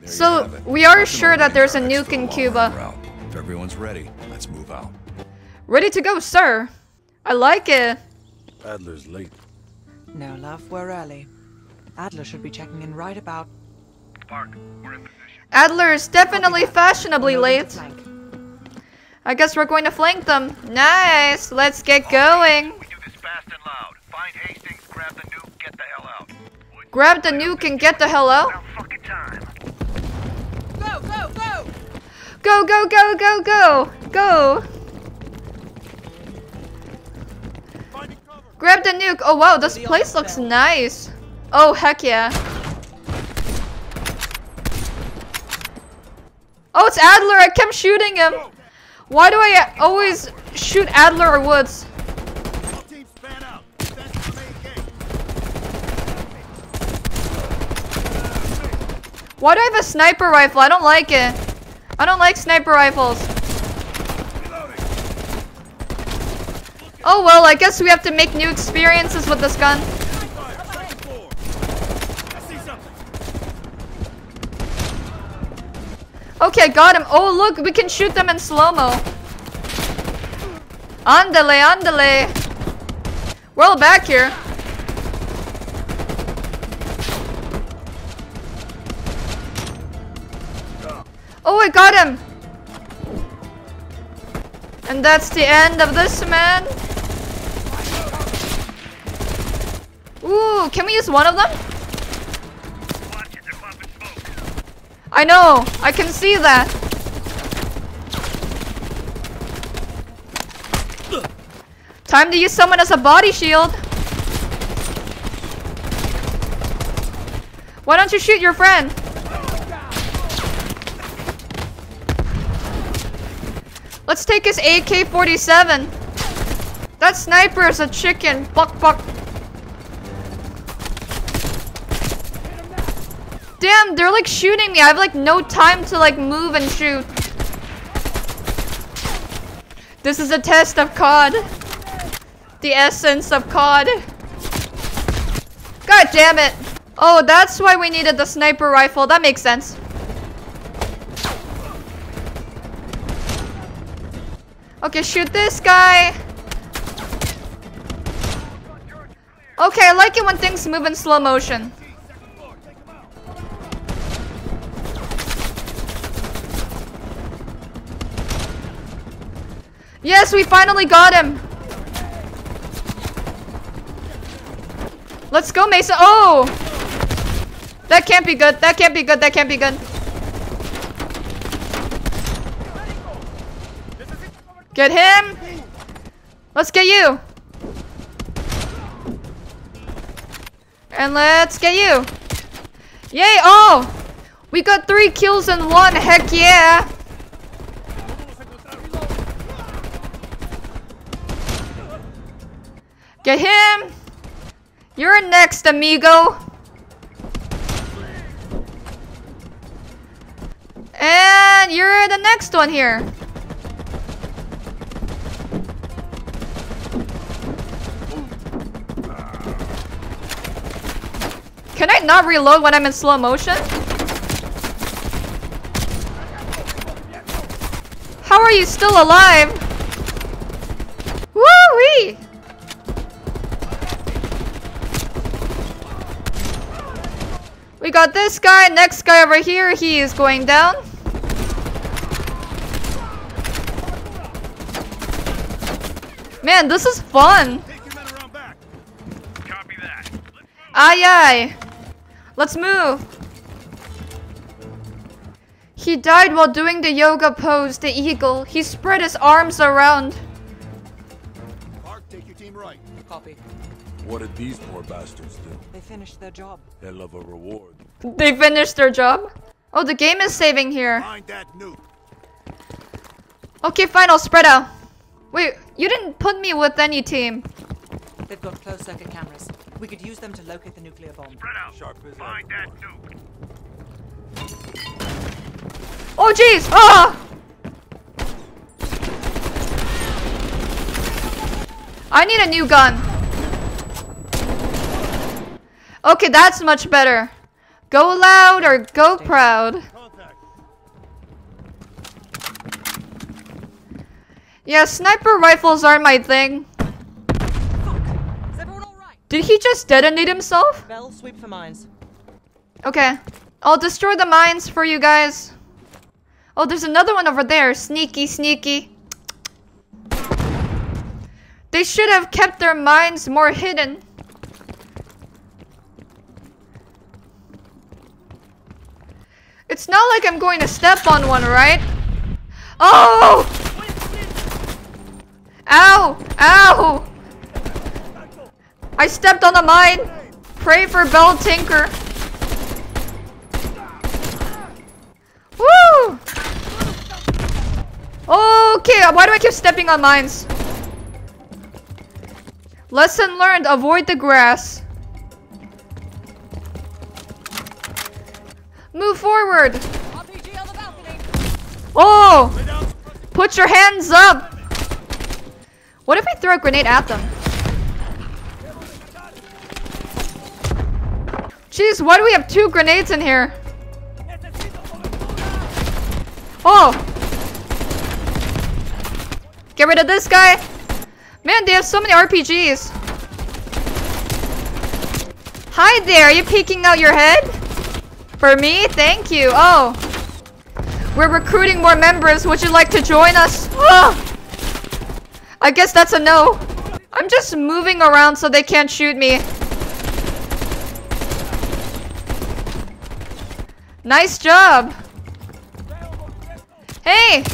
There so we are sure that there's a nuke in Cuba. If everyone's ready, let's move out. Ready to go, sir. I like it. Adler's late. No, love, we're early. Adler should be checking in right about. Park, we're in position. Adler is definitely fashionably late. I guess we're going to flank them. Nice. Let's get going. We do this fast and loud. Find Hastings, grab the nuke, get the hell out. Woods, grab the nuke and get the hell out. Go, go, go. Go, go, go, go, go. Go. Grab the nuke. Oh wow, this place looks nice. Oh heck yeah. Oh, it's Adler. I kept shooting him. Why do I always shoot Adler or Woods? Why do I have a sniper rifle? I don't like it. I don't like sniper rifles. Oh well, I guess we have to make new experiences with this gun. Okay, got him. Oh, look, we can shoot them in slow-mo. Andale, andale. We're all back here. Oh, I got him. And that's the end of this man. Ooh, can we use one of them? I know, I can see that. Time to use someone as a body shield. Why don't you shoot your friend? Let's take his A K forty-seven. That sniper is a chicken. Buck, buck. Damn, they're like shooting me. I have like no time to like move and shoot. This is a test of C O D. The essence of C O D. God damn it. Oh, that's why we needed the sniper rifle. That makes sense. Okay, shoot this guy. Okay, I like it when things move in slow motion. Yes, we finally got him. Let's go, Mason. Oh! That can't be good. That can't be good. That can't be good. Get him. Let's get you. And let's get you. Yay. Oh! We got three kills in one. Heck yeah. Get him! You're next, amigo! And you're the next one here! Can I not reload when I'm in slow motion? How are you still alive? Woo-wee! We got this guy, next guy over here, he is going down. Man, this is fun. Aye aye. Let's move. He died while doing the yoga pose, the eagle. He spread his arms around. Park, take your team right. Copy. What did these poor bastards do? They finished their job. Hell of a reward. They finished their job? Oh, the game is saving here. Find that nuke. Okay, fine, I'll spread out. Wait, you didn't put me with any team. They've got closed circuit cameras. We could use them to locate the nuclear bomb. Spread out. Sharp as find that nuke. Oh, jeez. Ah! I need a new gun. Okay, that's much better. Go loud or go proud. Yeah, sniper rifles are my thing. Is everyone all right? Did he just detonate himself? Bell, sweep for mines. Okay. I'll destroy the mines for you guys. Oh, there's another one over there. Sneaky, sneaky. They should have kept their mines more hidden. It's not like I'm going to step on one, right? Oh! Ow! Ow! I stepped on a mine! Pray for Bell, Tinker! Woo! Okay, why do I keep stepping on mines? Lesson learned, avoid the grass. Move forward! R P G on the balcony. Oh! Put your hands up! What if we throw a grenade at them? Jeez, why do we have two grenades in here? Oh! Get rid of this guy! Man, they have so many R P Gs! Hi there, are you peeking out your head? For me? Thank you. Oh! We're recruiting more members, would you like to join us? Oh! I guess that's a no. I'm just moving around so they can't shoot me. Nice job. Hey!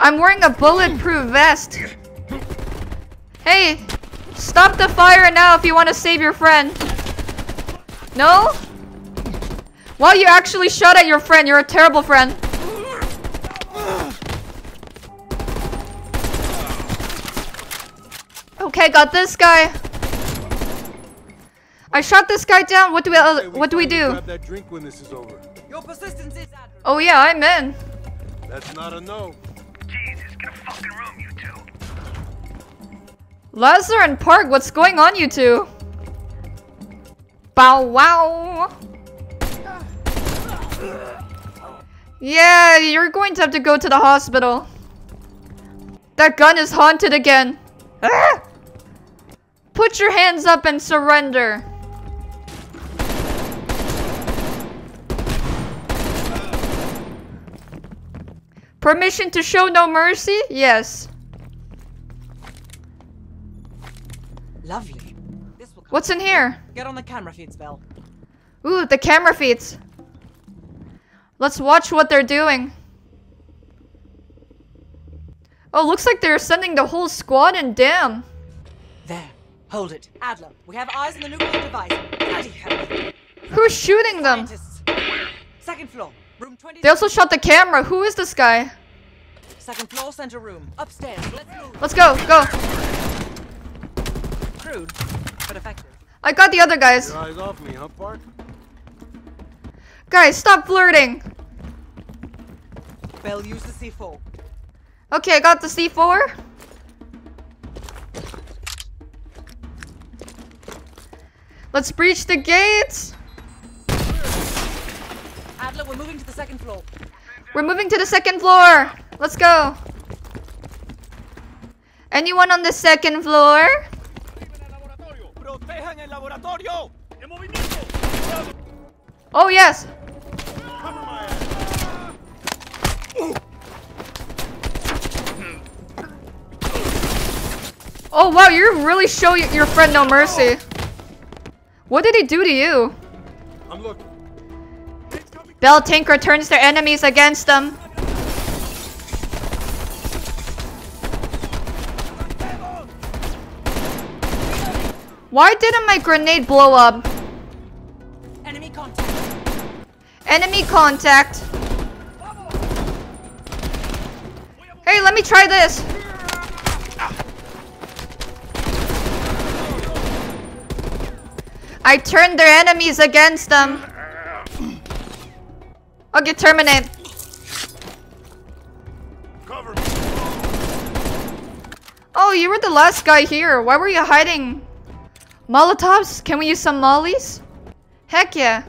I'm wearing a bulletproof vest. Hey! Stop the fire now if you want to save your friend. No? Well, you actually shot at your friend. You're a terrible friend. Okay, got this guy. I shot this guy down. What do we? Uh, what do we do? Oh yeah, I'm in. That's not a no. Jesus, get a fucking room, you two. Lazar and Park, what's going on, you two? Bow wow. Yeah, you're going to have to go to the hospital. That gun is haunted again. Ah! Put your hands up and surrender. Permission to show no mercy? Yes. Lovely. This will come. What's in here? Get on the camera feeds, Bell. Ooh, the camera feeds. Let's watch what they're doing. Oh, looks like they're sending the whole squad in. Damn. There. Hold it. Adler, we have eyes on the nuclear device. Bloody hell. Who's shooting them? Second floor, room twenty. They also shot the camera. Who is this guy? Second floor, center room. Upstairs. Let's move. Let's go. Go. Crude, but effective. I got the other guys. Your eyes off me, huh, Park? Guys, stop flirting. Bell, use the C four. Okay, I got the C four. Let's breach the gates. Adler, we're moving to the second floor. We're moving to the second floor. Let's go. Anyone on the second floor? Oh, yes. Oh wow, you really show your friend no mercy. What did he do to you? I'm looking. Bell, Tinker turns their enemies against them. Why didn't my grenade blow up? Enemy contact. Enemy contact. Hey, let me try this. I turned their enemies against them. Okay, terminate. Cover me. Oh, you were the last guy here. Why were you hiding? Molotovs? Can we use some mollies? Heck yeah.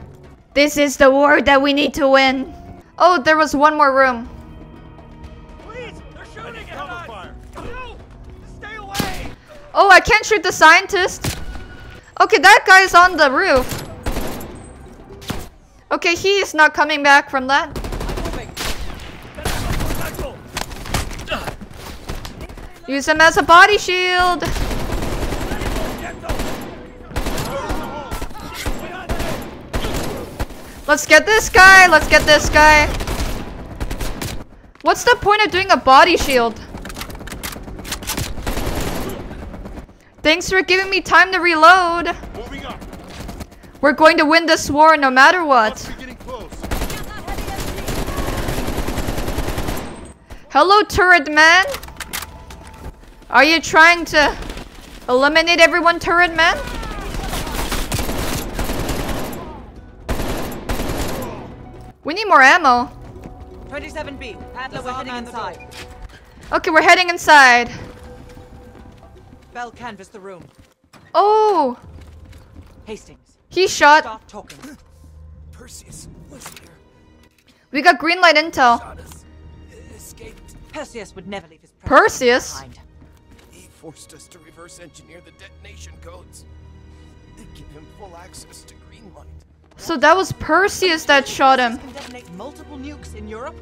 This is the war that we need to win. Oh, there was one more room. Please, they're shooting at us. Fire. No, stay away. Oh, I can't shoot the scientist. Okay, that guy's on the roof. Okay, he is not coming back from that. Use him as a body shield. Let's get this guy. Let's get this guy. What's the point of doing a body shield? Thanks for giving me time to reload. We're going to win this war no matter what. Hello, turret man. Are you trying to eliminate everyone, turret man? We need more ammo. twenty-seven B. Adler, we're heading inside. Okay, we're heading inside. Bell canvassed the room. Oh! Hastings. He shot. Stop talking. Perseus was here. We got green light intel. Shot us. Escaped. Perseus would never leave his presence. Perseus? Behind. He forced us to reverse engineer the detonation codes. They give him full access to green light. So that was Perseus that shot him. Can detonate multiple nukes in Europe?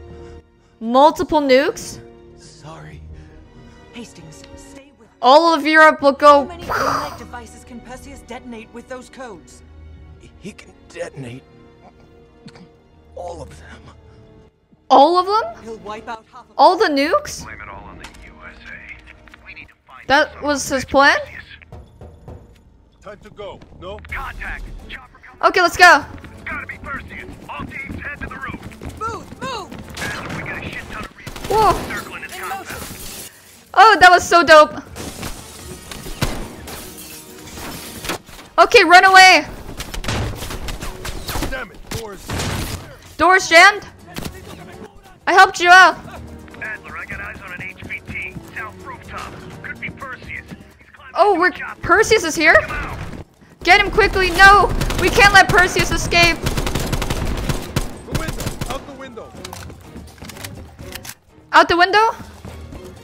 Multiple nukes? Sorry. Hastings, stay with me. All of Europe will go. How many green-light devices can Perseus detonate with those codes? He can detonate all of them. All of them? He'll wipe out half of all the nukes? Blame it all on the U S A. We need to find that was his plan? Time to go. No contact. Chopper. Okay, let's go. It's gotta be Perseus. All teams head to the roof. Move, move. We got a shit ton of reasons. Whoa. Circling his compound. Oh, that was so dope. Okay, run away. Damn it, doors. Doors jammed. I helped you out. Adler, I got eyes on an H V T. South rooftop. Could be Perseus. Oh, we're Perseus is here. Get him quickly! No! We can't let Perseus escape! The window! Out the window! Out the window?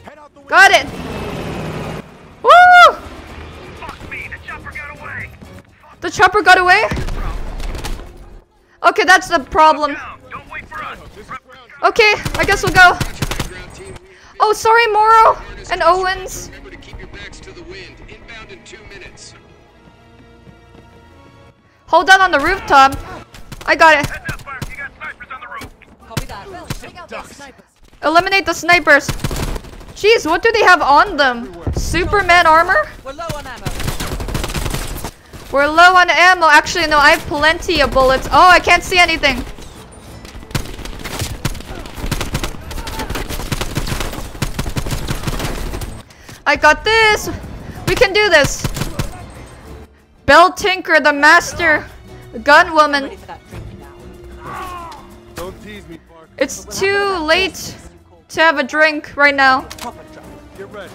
Head out the window. Got it! Woo! Fuck me! The chopper got away! Fuck. The chopper got away? Okay, that's the problem. Don't wait for us. Okay, I guess we'll go. Oh, sorry, Morrow and Owens. Remember to keep your backs to the wind. Inbound in two minutes. Hold down on the rooftop. I got it. Eliminate the snipers. Jeez, what do they have on them? Superman armor? We're low on ammo. We're low on ammo. Actually, no, I have plenty of bullets. Oh, I can't see anything. I got this. We can do this. Bell Tinker, the master gun woman. Don't tease me, Park. It's too late to have a drink right now. Get ready.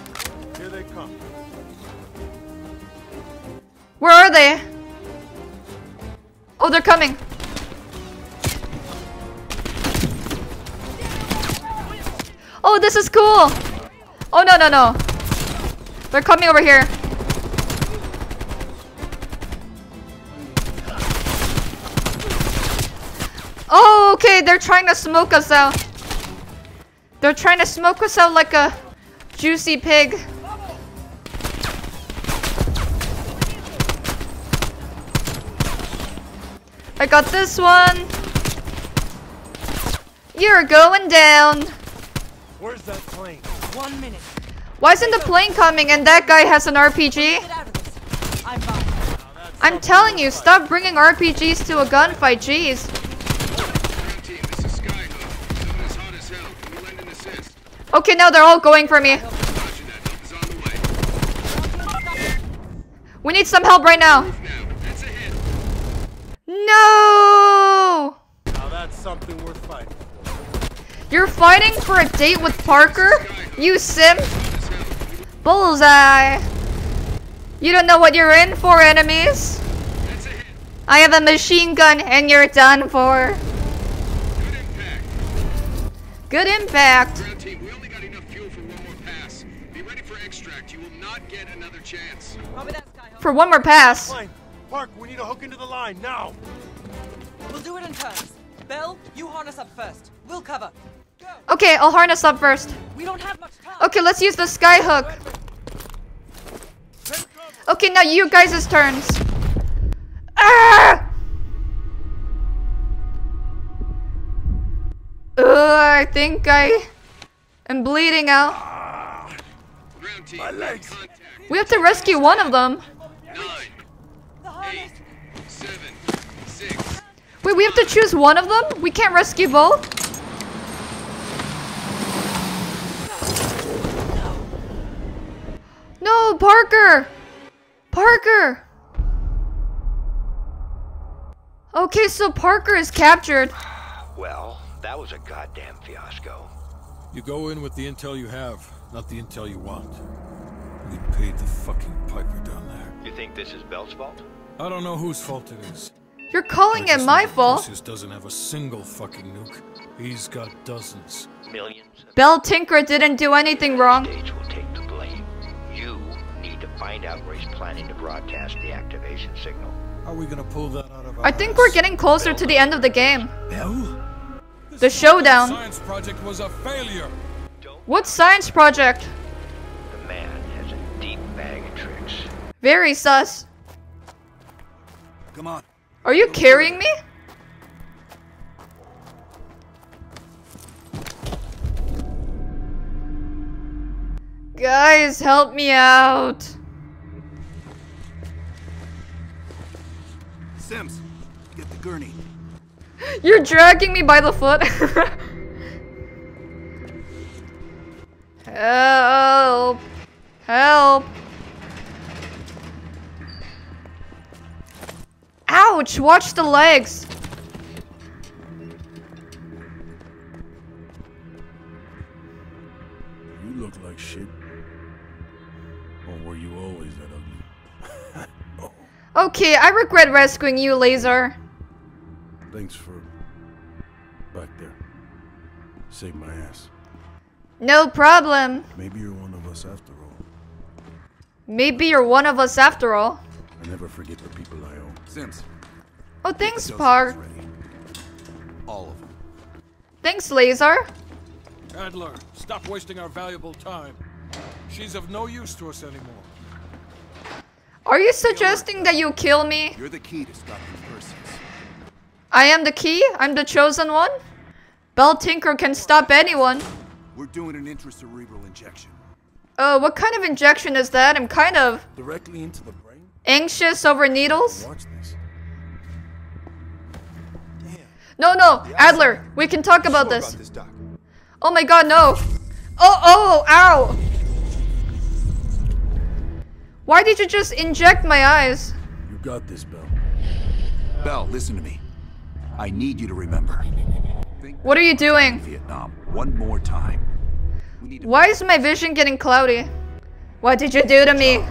Here they come. Where are they? Oh, they're coming. Oh, this is cool. Oh, no, no, no. They're coming over here. Oh, okay, they're trying to smoke us out. They're trying to smoke us out like a juicy pig. I got this one. You're going down. Where's that plane? One minute. Why isn't the plane coming and that guy has an R P G? I'm telling you, stop bringing R P Gs to a gunfight, jeez. Okay, now they're all going for me. We need some help right now. No! Now that's something worth fighting for. You're fighting for a date with Parker? You simp? Bullseye! You don't know what you're in for, enemies! That's a hit. I have a machine gun and you're done for! Good impact! Good impact! Ground team, we only got enough fuel for one more pass. Be ready for extract, you will not get another chance. For one more pass? Fine. Park, we need to hook into the line, now! We'll do it in turns. Bell, you harness up first. We'll cover. Go. Okay, I'll harness up first. We don't have much time. Okay, let's use the skyhook. Okay, now you guys' turns. Ah! Ugh, I think I am bleeding out. My legs. We have to rescue one of them. Nine, eight, seven, six. Wait, we have to choose one of them? We can't rescue both? No, Parker! Parker! Okay, so Parker is captured. Well, that was a goddamn fiasco. You go in with the intel you have, not the intel you want. We paid the fucking piper down there. You think this is Bell's fault? I don't know whose fault it is. You're calling it my fault? Perseus doesn't have a single fucking nuke. He's got dozens. Millions. Bell Tinker didn't do anything wrong. Stage will take the blame. You need to find out where he's planning to broadcast the activation signal. Are we gonna pull that out of our I think house? We're getting closer Bell to the end of the game. Bell? The, the showdown. Science project was a failure. What science project? The man has a deep bag of tricks. Very sus. Come on. Are you carrying me? Guys, help me out. Sims, get the gurney. You're dragging me by the foot. Help. Help. Ouch! Watch the legs! You look like shit. Or were you always that ugly? Oh. Okay, I regret rescuing you, Lazar. Thanks for... back there. Saved my ass. No problem. Maybe you're one of us after all. Maybe you're one of us after all. I never forget the people I own. Sims. Oh, thanks, Park. All of them. Thanks, Lazar. Adler, stop wasting our valuable time. She's of no use to us anymore. Are you suggesting that you kill me? You're the key to stopping Perseus. I am the key? I'm the chosen one? Bell Tinker can stop anyone. We're doing an intracerebral injection. Oh, uh, what kind of injection is that? I'm kind of... directly into the... anxious over needles? Watch this. Damn. No, no, Adler, we can talk about this. About this doc. Oh my god, no. Oh, oh, ow. Why did you just inject my eyes? You got this, Bell. Bell, listen to me. I need you to remember. What are you doing? Vietnam, one more time. We need to... Why is my vision getting cloudy? What did you do to me?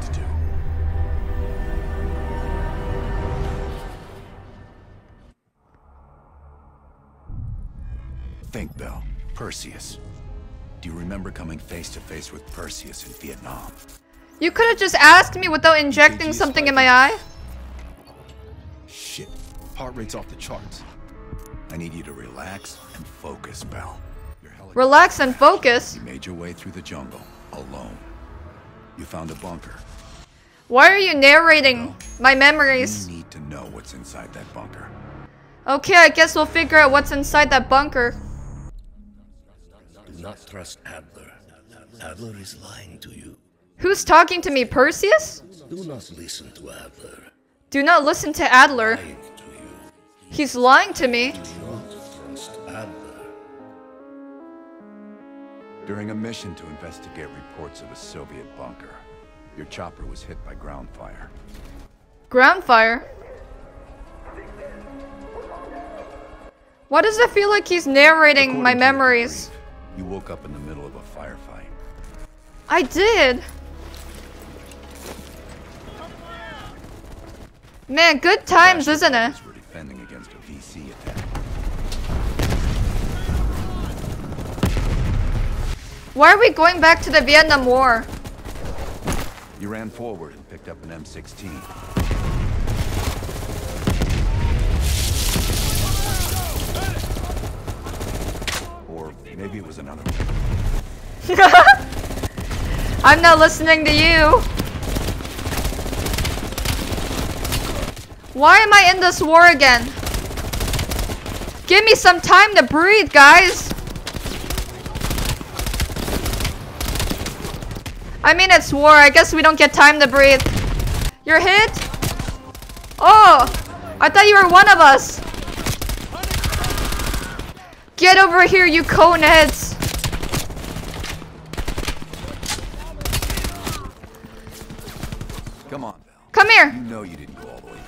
Think, Bell. Perseus. Do you remember coming face to face with Perseus in Vietnam? You could have just asked me without injecting K G B something in my eye. Shit. Heart rate's off the charts. I need you to relax and focus, Bell. Your relax and focus? You made your way through the jungle, alone. You found a bunker. Why are you narrating Bell, my memories? You need to know what's inside that bunker. Okay, I guess we'll figure out what's inside that bunker. Not trust Adler. Adler is lying to you. Who's talking to me, Perseus? Do not listen to Adler. Do not listen to Adler. Lying to you. He's lying to me. Do not trust Adler. During a mission to investigate reports of a Soviet bunker, your chopper was hit by ground fire. Ground fire? Why does it feel like he's narrating According my memories? You woke up in the middle of a firefight. I did. Man, good times, isn't it? We're defending against a V C attack. Why are we going back to the Vietnam War? You ran forward and picked up an M sixteen. Or maybe it was another one. I'm not listening to you. Why am I in this war again? Give me some time to breathe, guys! I mean, it's war. I guess we don't get time to breathe. You're hit? Oh! I thought you were one of us! Get over here, you coneheads! Come on, Val. Come here! You know you didn't go all the way.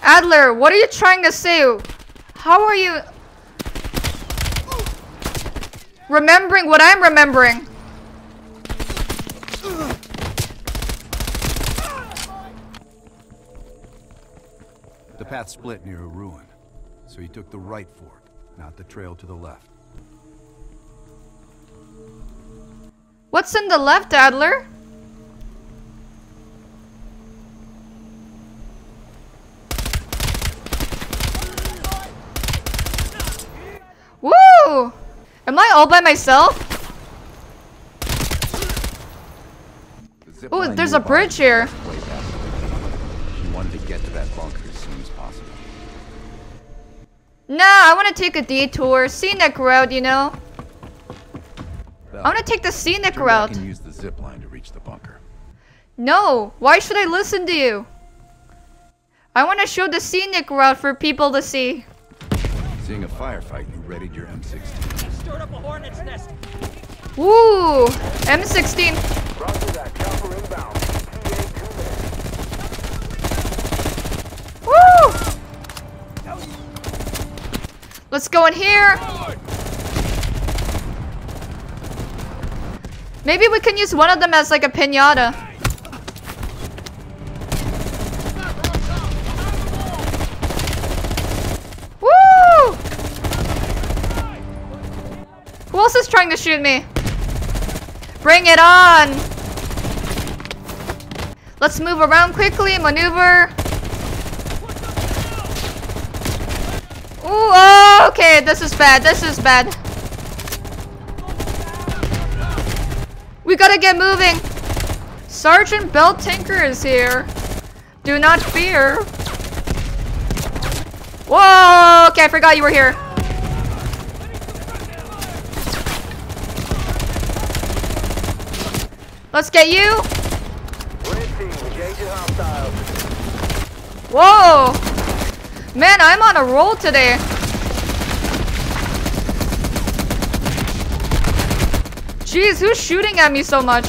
Adler, what are you trying to say? How are you remembering what I'm remembering? The path split near a ruin, so he took the right fork, not the trail to the left. What's in the left, Adler? Woo! Am I all by myself? Oh, there's a bridge here. She wanted to get to that bunker as soon as possible. Nah, I want to take a detour, scenic route, you know. I'm gonna take the scenic route. I can use the zip line to reach the bunker. No, why should I listen to you? I want to show the scenic route for people to see. Seeing a firefight, you readied your M sixteen. I stored up a hornet's nest. Woo, M sixteen. Woo! Let's go in here. Maybe we can use one of them as like a piñata. Woo! Who else is trying to shoot me? Bring it on! Let's move around quickly, maneuver. Ooh, oh, okay, this is bad, this is bad. We gotta get moving! Sergeant Bell Tinker is here. Do not fear. Whoa! Okay, I forgot you were here. Let's get you! Whoa! Man, I'm on a roll today. Jeez, who's shooting at me so much?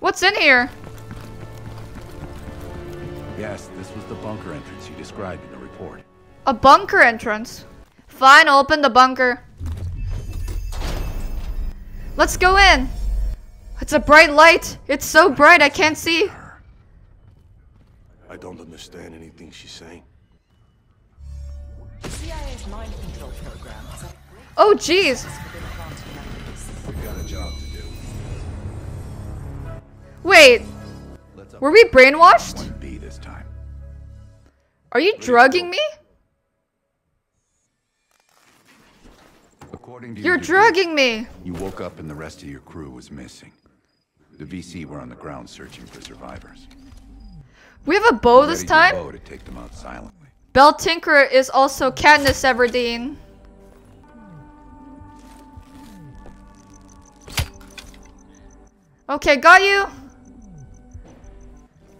What's in here? Yes, this was the bunker entrance you described in the report. A bunker entrance? Fine, I'll open the bunker. Let's go in. It's a bright light. It's so bright I can't see. I don't understand anything she's saying. C I A's mind control program. Oh, jeez. We got a job to do. Wait. Were we brainwashed? one B this time. Are you drugging me? According to You're drugging me. You woke up and the rest of your crew was missing. The V C were on the ground searching for survivors. We have a bow this time? Bow to take them out silently. Bell Tinker is also Katniss Everdeen. Okay, got you.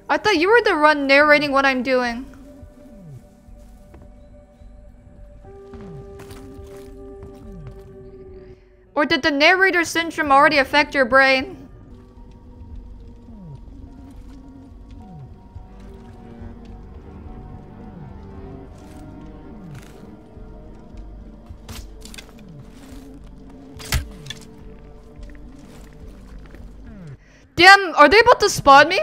I thought you were the one narrating what I'm doing. Or did the narrator syndrome already affect your brain? Again, are they about to spot me?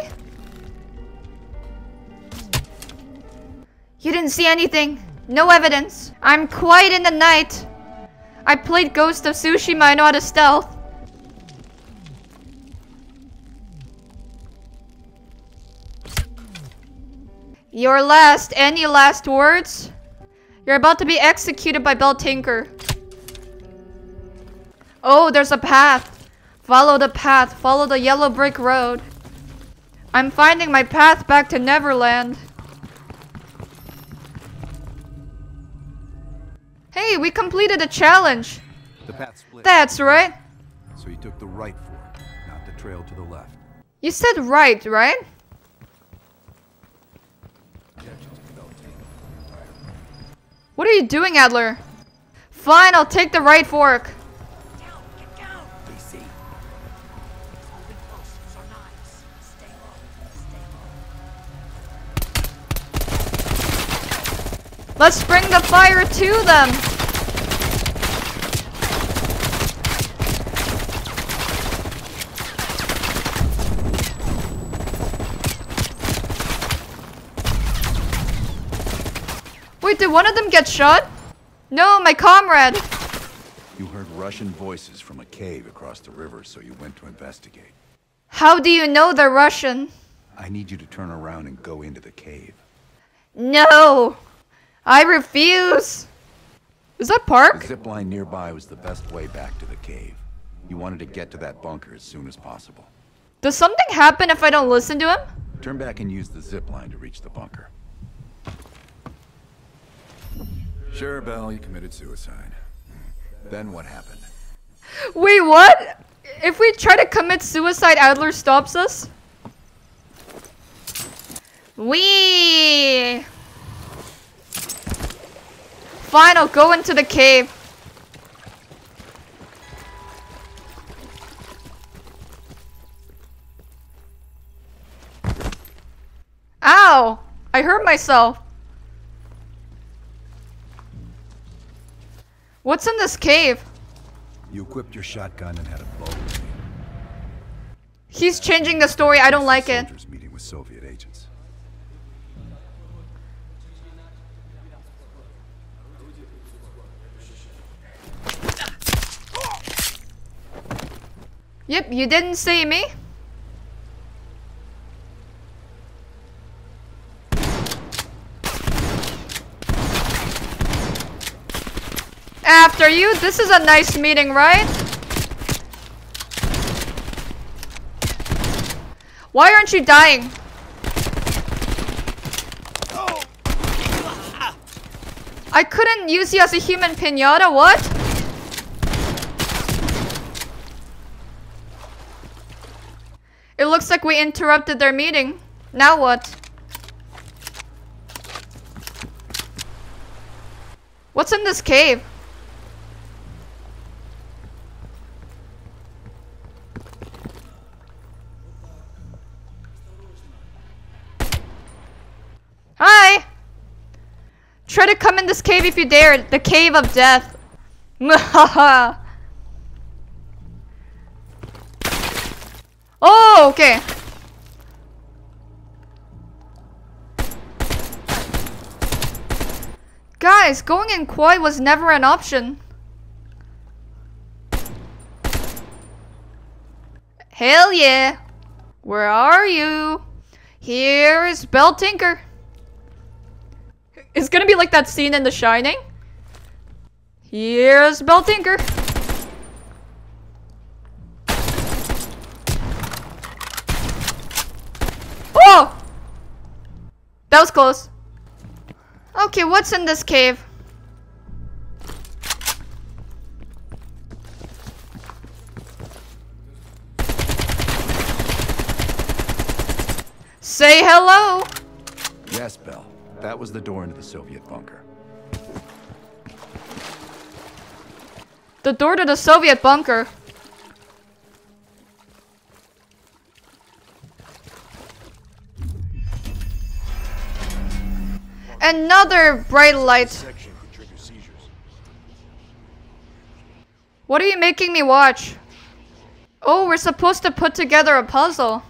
You didn't see anything. No evidence. I'm quiet in the night. I played Ghost of Tsushima, I know how to stealth. Your last, any last words? You're about to be executed by Bell Tinker. Oh, there's a path. Follow the path. Follow the yellow brick road. I'm finding my path back to Neverland. Hey, we completed a challenge. The path split. That's right. So you took the right fork, not the trail to the left. You said right, right? What are you doing, Adler? Fine, I'll take the right fork. Let's bring the fire to them! Wait, did one of them get shot? No, my comrade! You heard Russian voices from a cave across the river, so you went to investigate. How do you know they're Russian? I need you to turn around and go into the cave. No! I refuse! Is that Park? The zip line nearby was the best way back to the cave. You wanted to get to that bunker as soon as possible. Does something happen if I don't listen to him? Turn back and use the zip line to reach the bunker. Sure, Bell, you committed suicide. Then what happened? Wait, what? If we try to commit suicide, Adler stops us? Wee! Fine, I'll go into the cave. Ow! I hurt myself. What's in this cave? You equipped your shotgun and had a bow. He's changing the story. I don't like it. Soldiers meeting with Soviet agents. Yep, you didn't see me. After you, this is a nice meeting, right? Why aren't you dying? I couldn't use you as a human pinata, what? It looks like we interrupted their meeting. Now what? What's in this cave? Hi! Try to come in this cave if you dare. The cave of death. Haha. Oh, okay. Guys, going in quiet was never an option. Hell yeah. Where are you? Here is Bell Tinker. It's gonna be like that scene in The Shining. Here's Bell Tinker. That was close. Okay, what's in this cave? Say hello! Yes, Bell. That was the door into the Soviet bunker. The door to the Soviet bunker. Another bright light. What are you making me watch? Oh, we're supposed to put together a puzzle.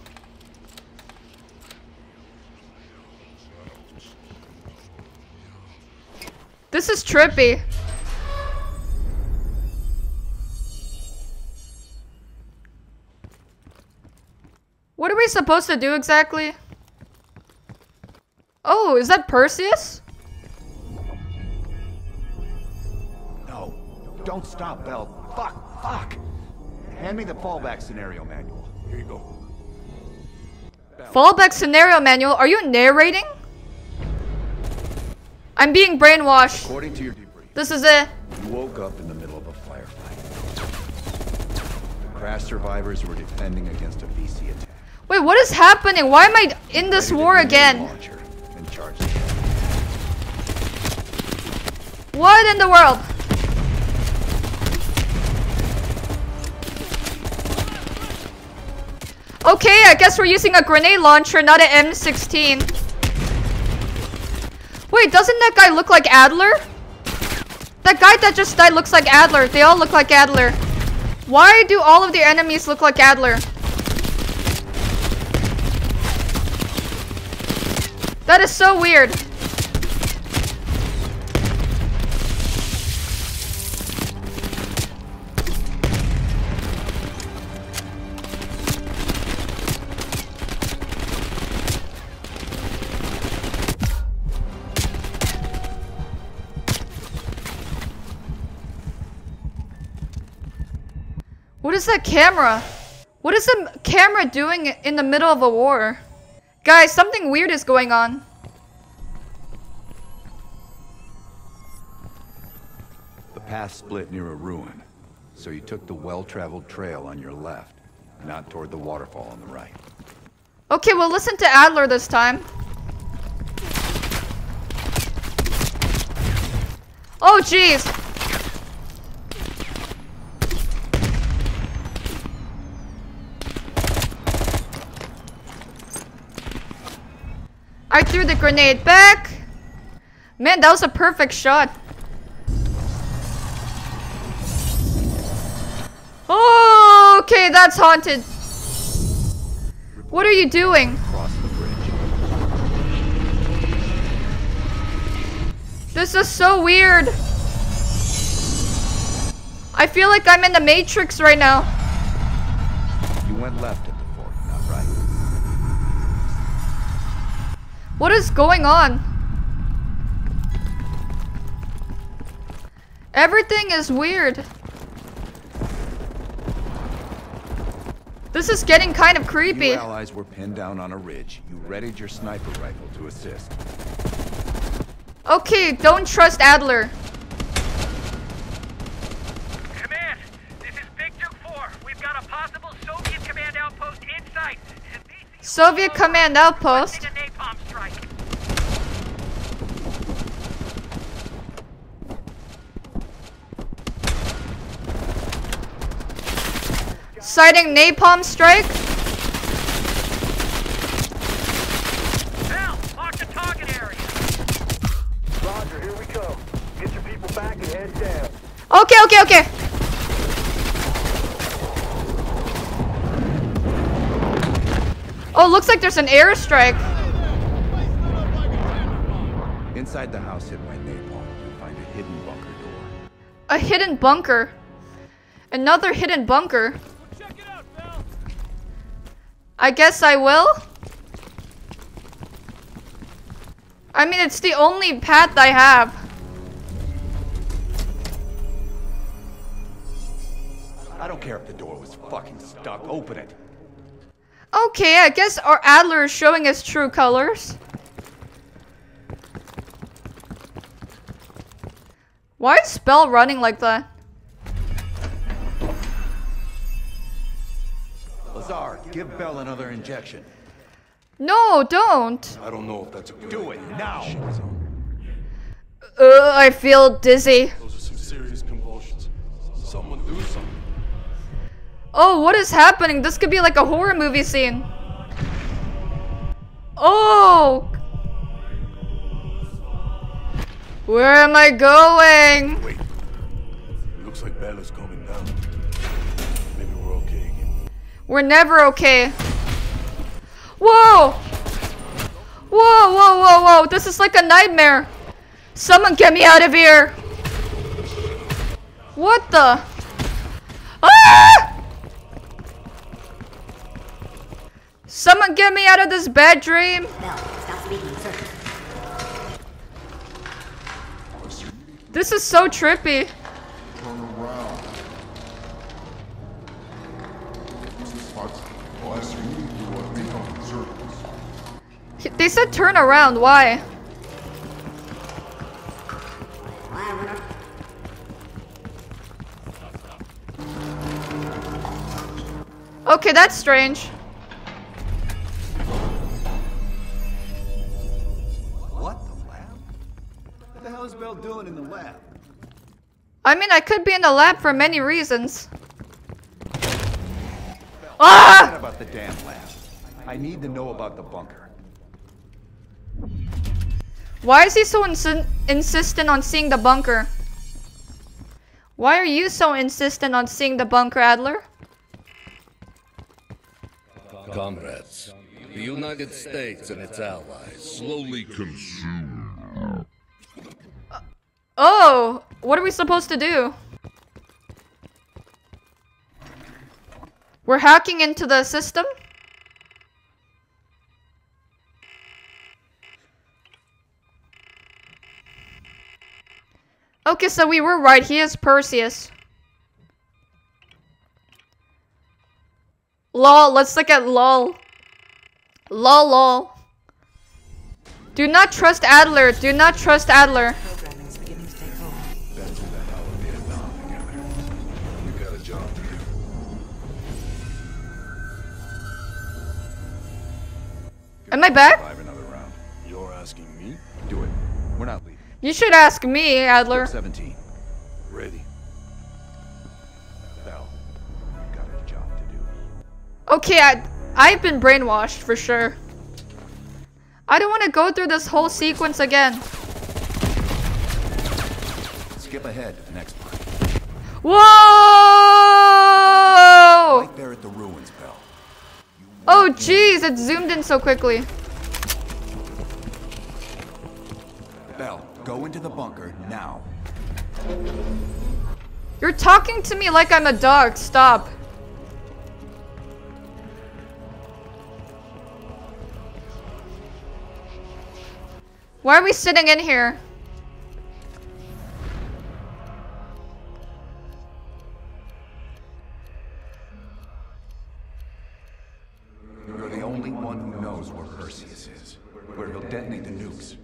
This is trippy. What are we supposed to do exactly? Oh, is that Perseus? No, don't stop, Bell. Fuck, fuck. Hand me the fallback scenario manual. Here you go. Fallback scenario manual? Are you narrating? I'm being brainwashed. According to your debrief, this is it. You woke up in the middle of a firefight. The crash survivors were defending against a V C attack. Wait, what is happening? Why am I in this war again? And charge it. What in the world? Okay, I guess we're using a grenade launcher, not an M sixteen. Wait, doesn't that guy look like Adler? That guy that just died looks like Adler. They all look like Adler. Why do all of the enemies look like Adler? That is so weird. What is that camera? What is the camera doing in the middle of a war? Guys, something weird is going on. The path split near a ruin, so you took the well-traveled trail on your left, not toward the waterfall on the right. Okay, well, listen to Adler this time. Oh, jeez. I threw the grenade back. Man, that was a perfect shot. Oh, okay, that's haunted. What are you doing? Cross the bridge. This is so weird. I feel like I'm in the Matrix right now. You went left at the fort, not right. What is going on? Everything is weird. This is getting kind of creepy. Your allies were pinned down on a ridge. You readied your sniper rifle to assist. Okay, don't trust Adler. Command, this is Big Duke four. We've got a possible Soviet command outpost in sight. Soviet command outpost? Sighting napalm strike. Now, mark the target area. Roger, here we go. Get your people back and head down. Okay, okay, okay. Oh, looks like there's an airstrike. Inside the house hit by napalm, you find a hidden bunker door. A hidden bunker. Another hidden bunker. I guess I will. I mean, it's the only path I have. I don't care if the door was fucking stuck. Open it. Okay, I guess our Adler is showing his true colors. Why is Bell running like that? Lazar, give Bell another injection. No, don't. I don't know if that's a good Do idea. It now. Uh, I feel dizzy. Those are some serious convulsions. Someone do something. Oh, what is happening? This could be like a horror movie scene. Oh. Where am I going? Wait. It looks like Bell is coming down. Maybe we're okay again. We're never okay. Whoa! Whoa, whoa, whoa, whoa. This is like a nightmare. Someone get me out of here. What the? Ah! Someone get me out of this bad dream. This is so trippy. They said turn around, why? Okay, that's strange. What the lab? What the hell is Bell doing in the lab? I mean, I could be in the lab for many reasons. Bell, ah! Forget about the damn lab. I need to know about the bunker. Why is he so insi insistent on seeing the bunker? Why are you so insistent on seeing the bunker, Adler? Comrades, the United States and its allies slowly consume. Uh, oh, what are we supposed to do? We're hacking into the system? Okay, so we were right. He is Perseus. Lol, let's look at lol. Lol, lol. Do not trust Adler. Do not trust Adler. Programming's beginning to take over. That's what the hell of Vietnam together. You got a job to do. Am I back? You're asking me? Do it. We're not leaving. You should ask me, Adler. seventeen. Ready. Okay, I, I've been brainwashed for sure. I don't want to go through this whole sequence again. Skip ahead to the next part. Whoa! Right there at the ruins, Bell. Oh, jeez, it zoomed in so quickly. Bell, go into the bunker now. You're talking to me like I'm a dog. Stop. Why are we sitting in here? You're the only one who knows where Perseus is, where he'll detonate the nukes.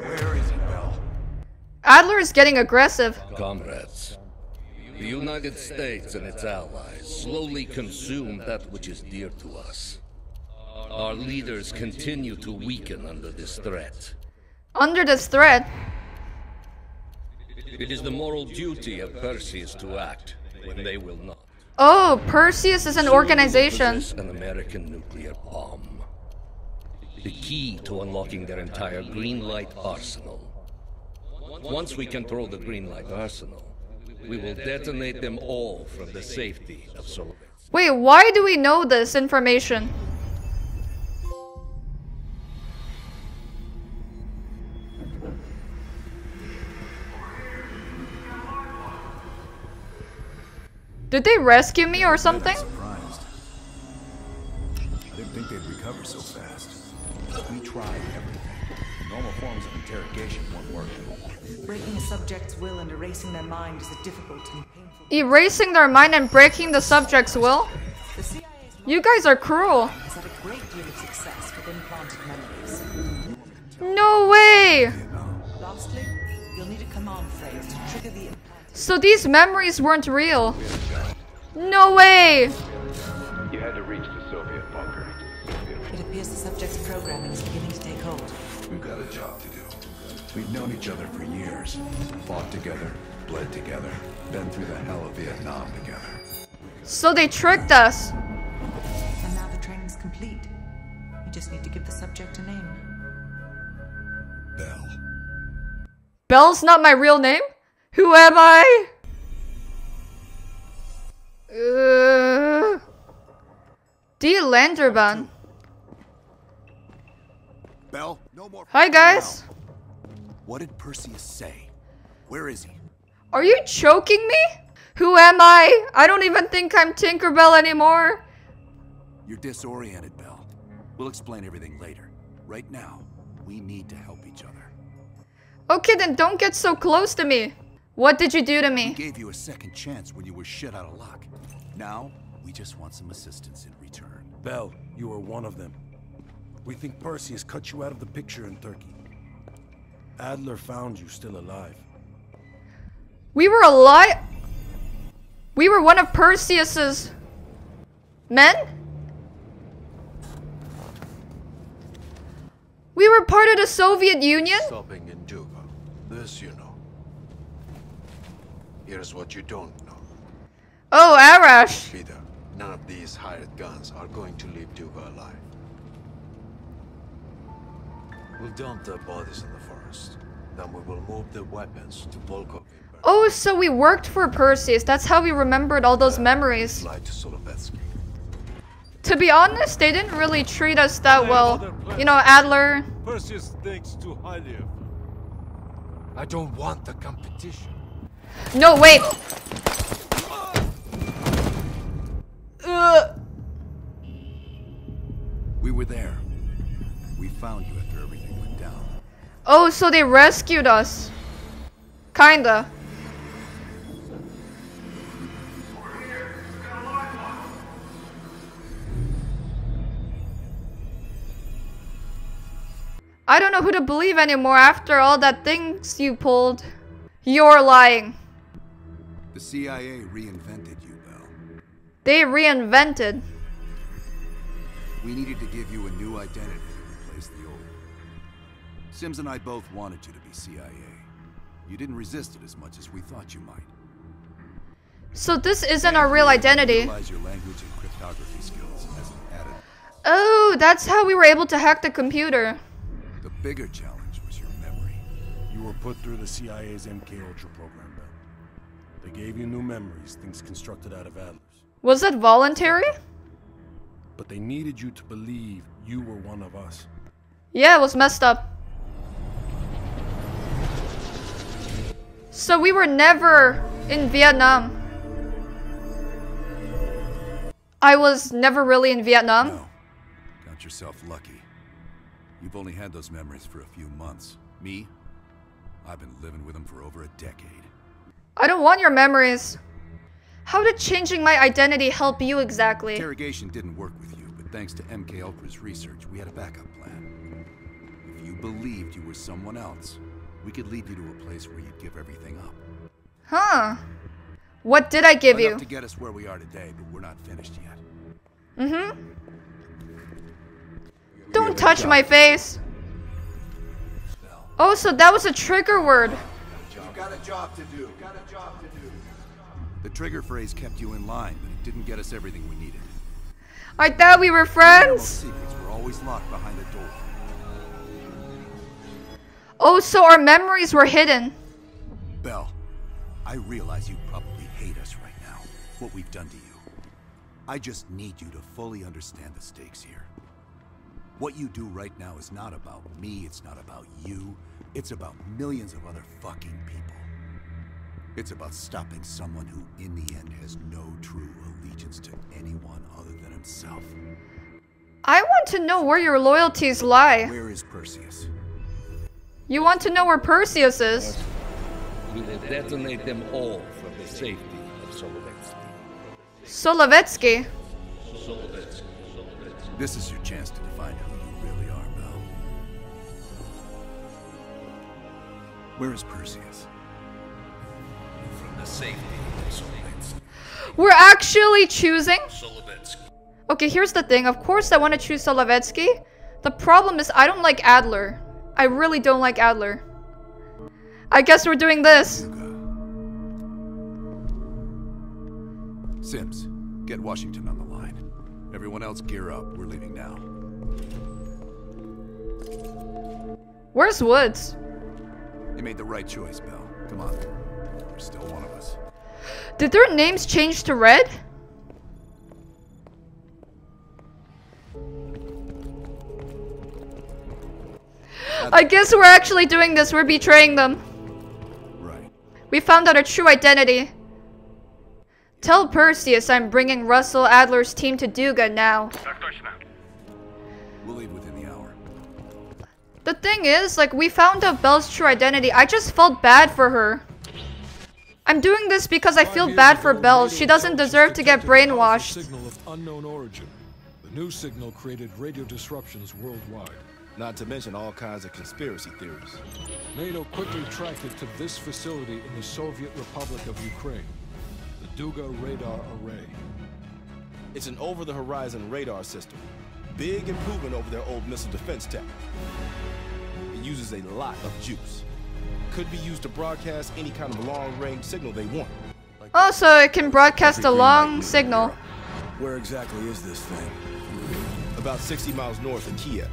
Where is he, Bell? Adler is getting aggressive. Comrades, the United States and its allies slowly consume that which is dear to us. Our leaders continue to weaken under this threat. Under this threat. It is the moral duty of Perseus to act when they will not. Oh, Perseus is an organization. An American nuclear bomb. The key to unlocking their entire Greenlight arsenal. Once we control the Greenlight arsenal, we will detonate them all from the safety of Solovetsky. Wait, why do we know this information? Did they rescue me or something? Surprised. I didn't think they'd recover so fast. We tried everything. Normal forms of interrogation won't work. Breaking a subject's will and erasing their mind is a difficult and painful... Erasing their mind and breaking the subject's will? You guys are cruel. ...had a great deal of success with implanted memories. No way! Lastly, you'll need a command phrase to trigger the... So these memories weren't real. No way! You had to reach the Soviet bunker. It appears the subject's programming is beginning to take hold. We've got a job to do. We've known each other for years. Fought together, bled together, been through the hell of Vietnam together. So they tricked us. And now the training's complete. You just need to give the subject a name. Bell. Bell's not my real name? Who am I? Uh, The Landerbahn. Bell, no more. Hi guys. What did Perseus say? Where is he? Are you choking me? Who am I? I don't even think I'm Tinkerbell anymore. You're disoriented, Bell. We'll explain everything later. Right now, we need to help each other. Okay, then don't get so close to me. What did you do to me? We gave you a second chance when you were shit out of luck. Now, we just want some assistance in return. Bell, you are one of them. We think Perseus cut you out of the picture in Turkey. Adler found you still alive. We were alive? We were one of Perseus's men? We were part of the Soviet Union? Stopping in Cuba. This you know. Here's what you don't know. Oh, Arash. Peter, none of these hired guns are going to leave Cuba alive. We'll dump their bodies in the forest. Then we will move the weapons to Volkov. Oh, so we worked for Perseus. That's how we remembered all those memories. Lied to Solovetsky. To be honest, they didn't really treat us that well. You know, Adler. Perseus thinks too highly of you. I don't want the competition. No, wait. Uh. We were there. We found you after everything went down. Oh, so they rescued us. Kinda. I don't know who to believe anymore after all that things you pulled. You're lying. The C I A reinvented you, Bell. They reinvented. We needed to give you a new identity to replace the old. Sims and I both wanted you to be C I A. You didn't resist it as much as we thought you might. So this isn't our real identity. Utilize your language and cryptography skills as an added. Oh, that's how we were able to hack the computer. The bigger challenge was your memory. You were put through the C I A's M K Ultra program, Bell. They gave you new memories, things constructed out of Adler's. Was that voluntary? But they needed you to believe you were one of us. Yeah, it was messed up. So we were never in Vietnam. I was never really in Vietnam. No. Got yourself lucky. You've only had those memories for a few months. Me? I've been living with them for over a decade. I don't want your memories. How did changing my identity help you exactly? Interrogation didn't work with you, but thanks to M K Ultra's research, we had a backup plan. If you believed you were someone else, we could lead you to a place where you'd give everything up. Huh. What did I give Enough you? to get us where we are today, but we're not finished yet. Mm-hmm. Don't touch my face. Oh, so that was a trigger word. You got a job to do. Got a job to do. The trigger phrase kept you in line, but it didn't get us everything we needed. I thought we were friends. Secrets were always locked behind a door. Oh, so our memories were hidden. Bell, I realize you probably hate us right now. What we've done to you. I just need you to fully understand the stakes here. What you do right now is not about me, it's not about you, it's about millions of other fucking people. It's about stopping someone who, in the end, has no true allegiance to anyone other than himself. I want to know where your loyalties lie. Where is Perseus? You want to know where Perseus is? We will detonate them all for the safety of Solovetsky. Solovetsky? Solovetsky. This is your chance to define who you really are, Bell. Where is Perseus? From the safety of Solovetsky. We're actually choosing Solovetsky. Okay, here's the thing. Of course I want to choose Solovetsky. The problem is I don't like Adler. I really don't like Adler. I guess we're doing this. Duga. Sims, get Washington on the line. Everyone else gear up. We're leaving now. Where's Woods? You made the right choice, Bell. Come on. You're still one of us. Did their names change to red? I guess we're actually doing this. We're betraying them. Right. We found out our true identity. Tell Perseus I'm bringing Russell Adler's team to Duga now. We'll leave within the hour. The thing is, like, we found out Belle's true identity. I just felt bad for her. I'm doing this because I feel bad for Belle. She doesn't deserve to get brainwashed. Signal of unknown origin. The new signal created radio disruptions worldwide. Not to mention all kinds of conspiracy theories. NATO quickly tracked it to this facility in the Soviet Republic of Ukraine. The Duga Radar Array. It's an over-the-horizon radar system. Big improvement over their old missile defense tech. It uses a lot of juice. Could be used to broadcast any kind of long-range signal they want. Like oh, so it can broadcast a long signal. Where exactly is this thing? About sixty miles north of Kiev,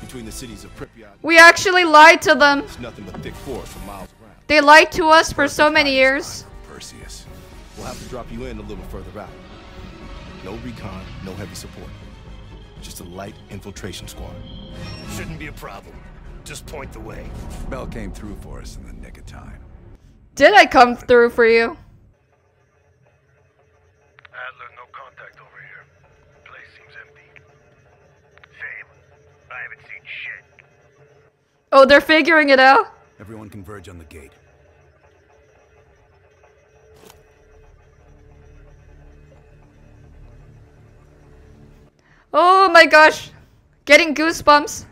between the cities of Pripyat. We actually lied to them. It's nothing but thick forest for miles around. They lied to us for so many years. Perseus, we'll have to drop you in a little further out. No recon, no heavy support. Just a light infiltration squad. Shouldn't be a problem. Just point the way. Belle came through for us in the nick of time. Did I come through for you? Adler, no contact over here. Place seems empty. Same. I haven't seen shit. Oh, they're figuring it out? Everyone converge on the gate. Oh my gosh. Getting goosebumps.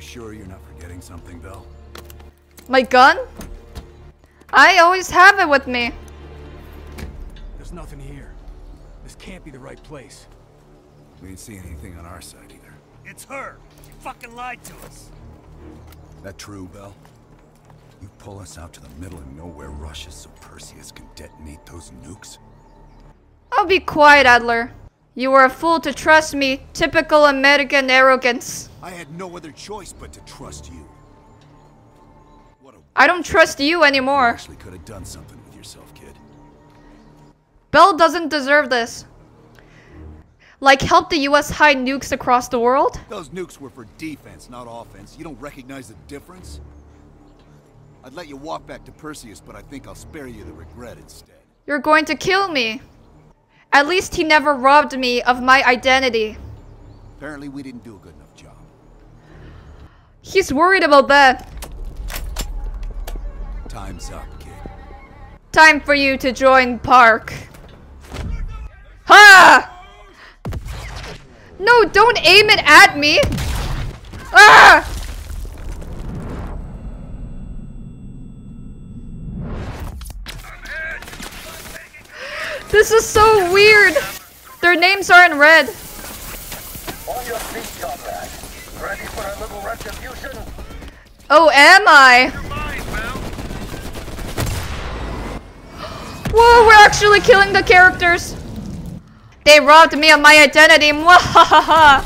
Sure you're not forgetting something, Belle? My gun? I always have it with me. There's nothing here. This can't be the right place. We didn't see anything on our side either. It's her! She fucking lied to us! That true, Belle? You pull us out to the middle of nowhere Russia so Perseus can detonate those nukes? I'll be quiet, Adler. You were a fool to trust me. Typical American arrogance. I had no other choice but to trust you. What a I don't trust you anymore. You actually could have done something with yourself, kid. Belle doesn't deserve this. Like help the U S hide nukes across the world? Those nukes were for defense, not offense. You don't recognize the difference? I'd let you walk back to Perseus, but I think I'll spare you the regret instead. You're going to kill me. At least he never robbed me of my identity. Apparently we didn't do a good enough job. He's worried about that. Time's up, kid. Time for you to join Park. Ha! No, don't aim it at me! Ah! This is so weird! Their names are in red. On your feet, comrade. Ready for a little retribution? Oh, am I? Whoa, we're actually killing the characters! They robbed me of my identity, mwahahaha!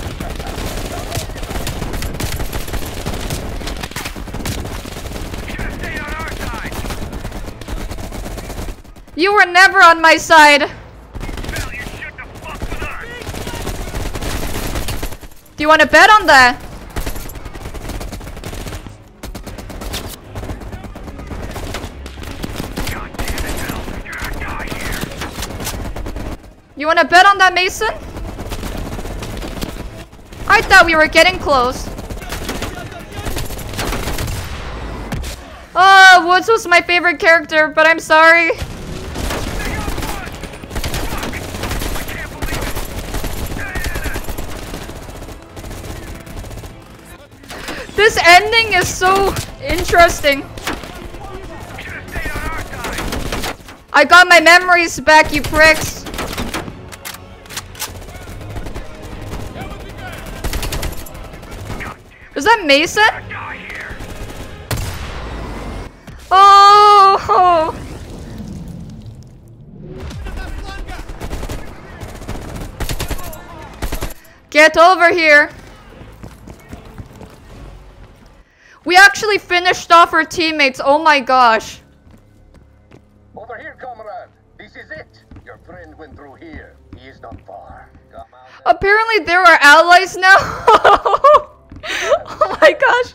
You were never on my side. Belle, you should have fucked with her. Do you want to bet on that? God damn it, Belle. You're gonna die here. You want to bet on that, Mason? I thought we were getting close. Oh, Woods was my favorite character, but I'm sorry. This ending is so interesting. I got my memories back, you pricks. Is that Mason? Oh! Get over here. We actually finished off our teammates. Oh my gosh. Over here, comrade. This is it. Your friend went through here. He is not far. Apparently there are allies now. Oh my gosh.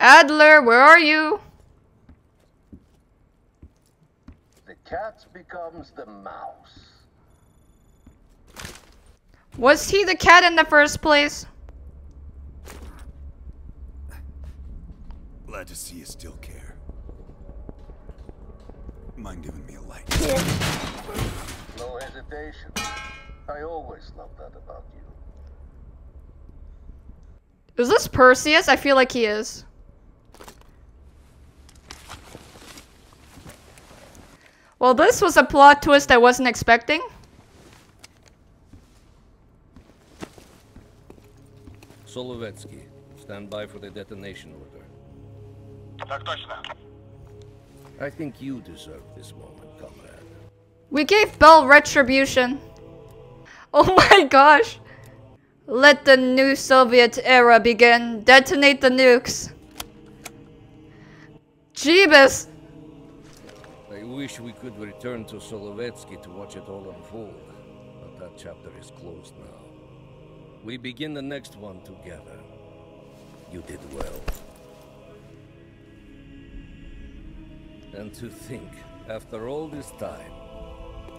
Adler, where are you? The cat becomes the mouse. Was he the cat in the first place? Glad to see you still care. Mind giving me a light? No hesitation. I always love that about you. Is this Perseus? I feel like he is. Well, this was a plot twist I wasn't expecting. Solovetsky, stand by for the detonation order. I think you deserve this moment, comrade. We gave Bell retribution. Oh my gosh. Let the new Soviet era begin. Detonate the nukes. Jeebus. I wish we could return to Solovetsky to watch it all unfold, but that chapter is closed now. We begin the next one together. You did well. And to think, after all this time,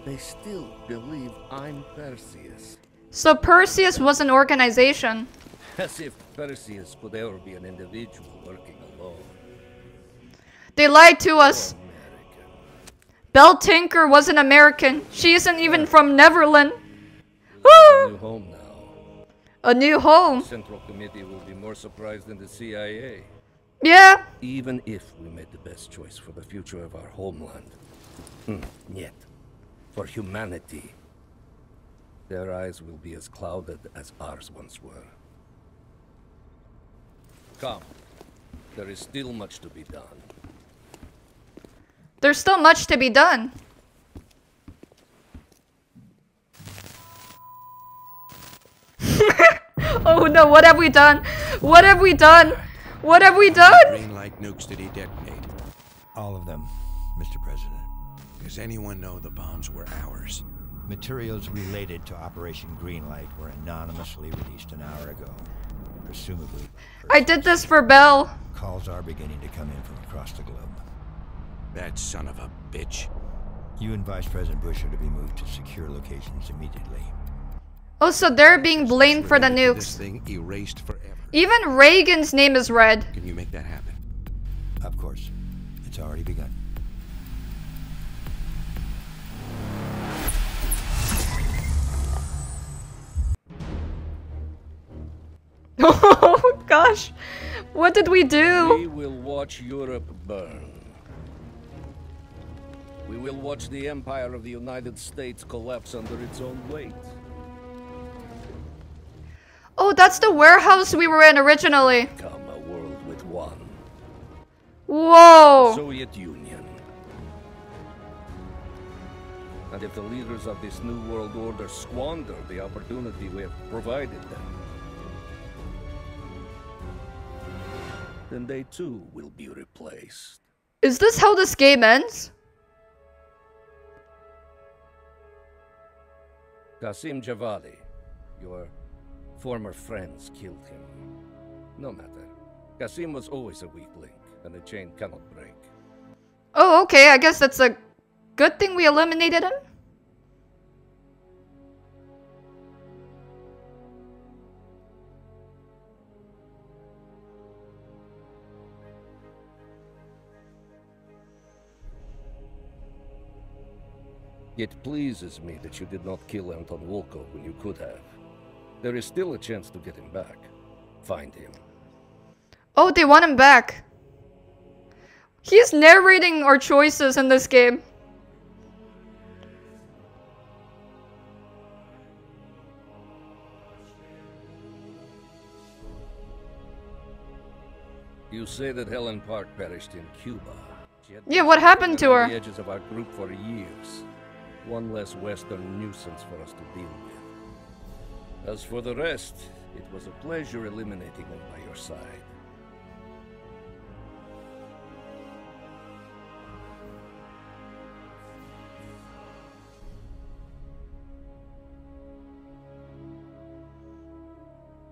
they still believe I'm Perseus. So Perseus was an organization. As if Perseus could ever be an individual working alone. They lied to us. Bell Tinker was an American. She isn't even from Neverland. A new home now. A new home. The Central Committee will be more surprised than the C I A. Yeah. Even if we made the best choice for the future of our homeland. Mm, yet, for humanity, their eyes will be as clouded as ours once were. Come. There is still much to be done. There's still much to be done. Oh no, what have we done? What have we done? What have we done? Greenlight nukes did he detonate? All of them, Mister President. Does anyone know the bombs were ours? Materials related to Operation Greenlight were anonymously released an hour ago. Presumably. I did this for Bell. Calls are beginning to come in from across the globe. That son of a bitch. You and Vice President Bush are to be moved to secure locations immediately. Oh, so they're being blamed for the nukes. This thing erased forever. Even Reagan's name is red. Can you make that happen? Of course. It's already begun. Oh, gosh. What did we do? We will watch Europe burn. We will watch the empire of the United States collapse under its own weight. Oh, that's the warehouse we were in originally. Become a world with one. Whoa! Soviet Union. And if the leaders of this new world order squander the opportunity we have provided them, then they too will be replaced. Is this how this game ends? Qasim Javadi, your former friends killed him. No matter. Qasim was always a weak link, and a chain cannot break. Oh, okay. I guess that's a good thing we eliminated him. It pleases me that you did not kill Anton Volkov when you could have. There is still a chance to get him back. Find him. Oh, they want him back. He's narrating our choices in this game. You say that Helen Park perished in Cuba. Yeah, what happened to her? On the edges of our group for years. One less Western nuisance for us to deal with. As for the rest, it was a pleasure eliminating them by your side.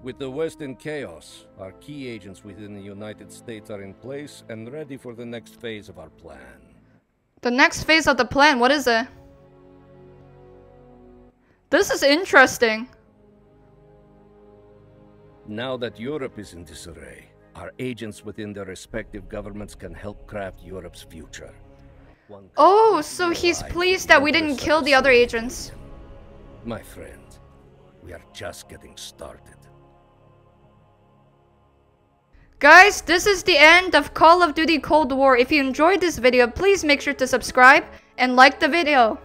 With the West in chaos, our key agents within the United States are in place and ready for the next phase of our plan. The next phase of the plan, what is it? This is interesting. Now that Europe is in disarray, our agents within their respective governments can help craft Europe's future. One oh, so he's pleased that we didn't kill the other agents. My friend, we are just getting started. Guys, this is the end of Call of Duty Cold War. If you enjoyed this video, please make sure to subscribe and like the video.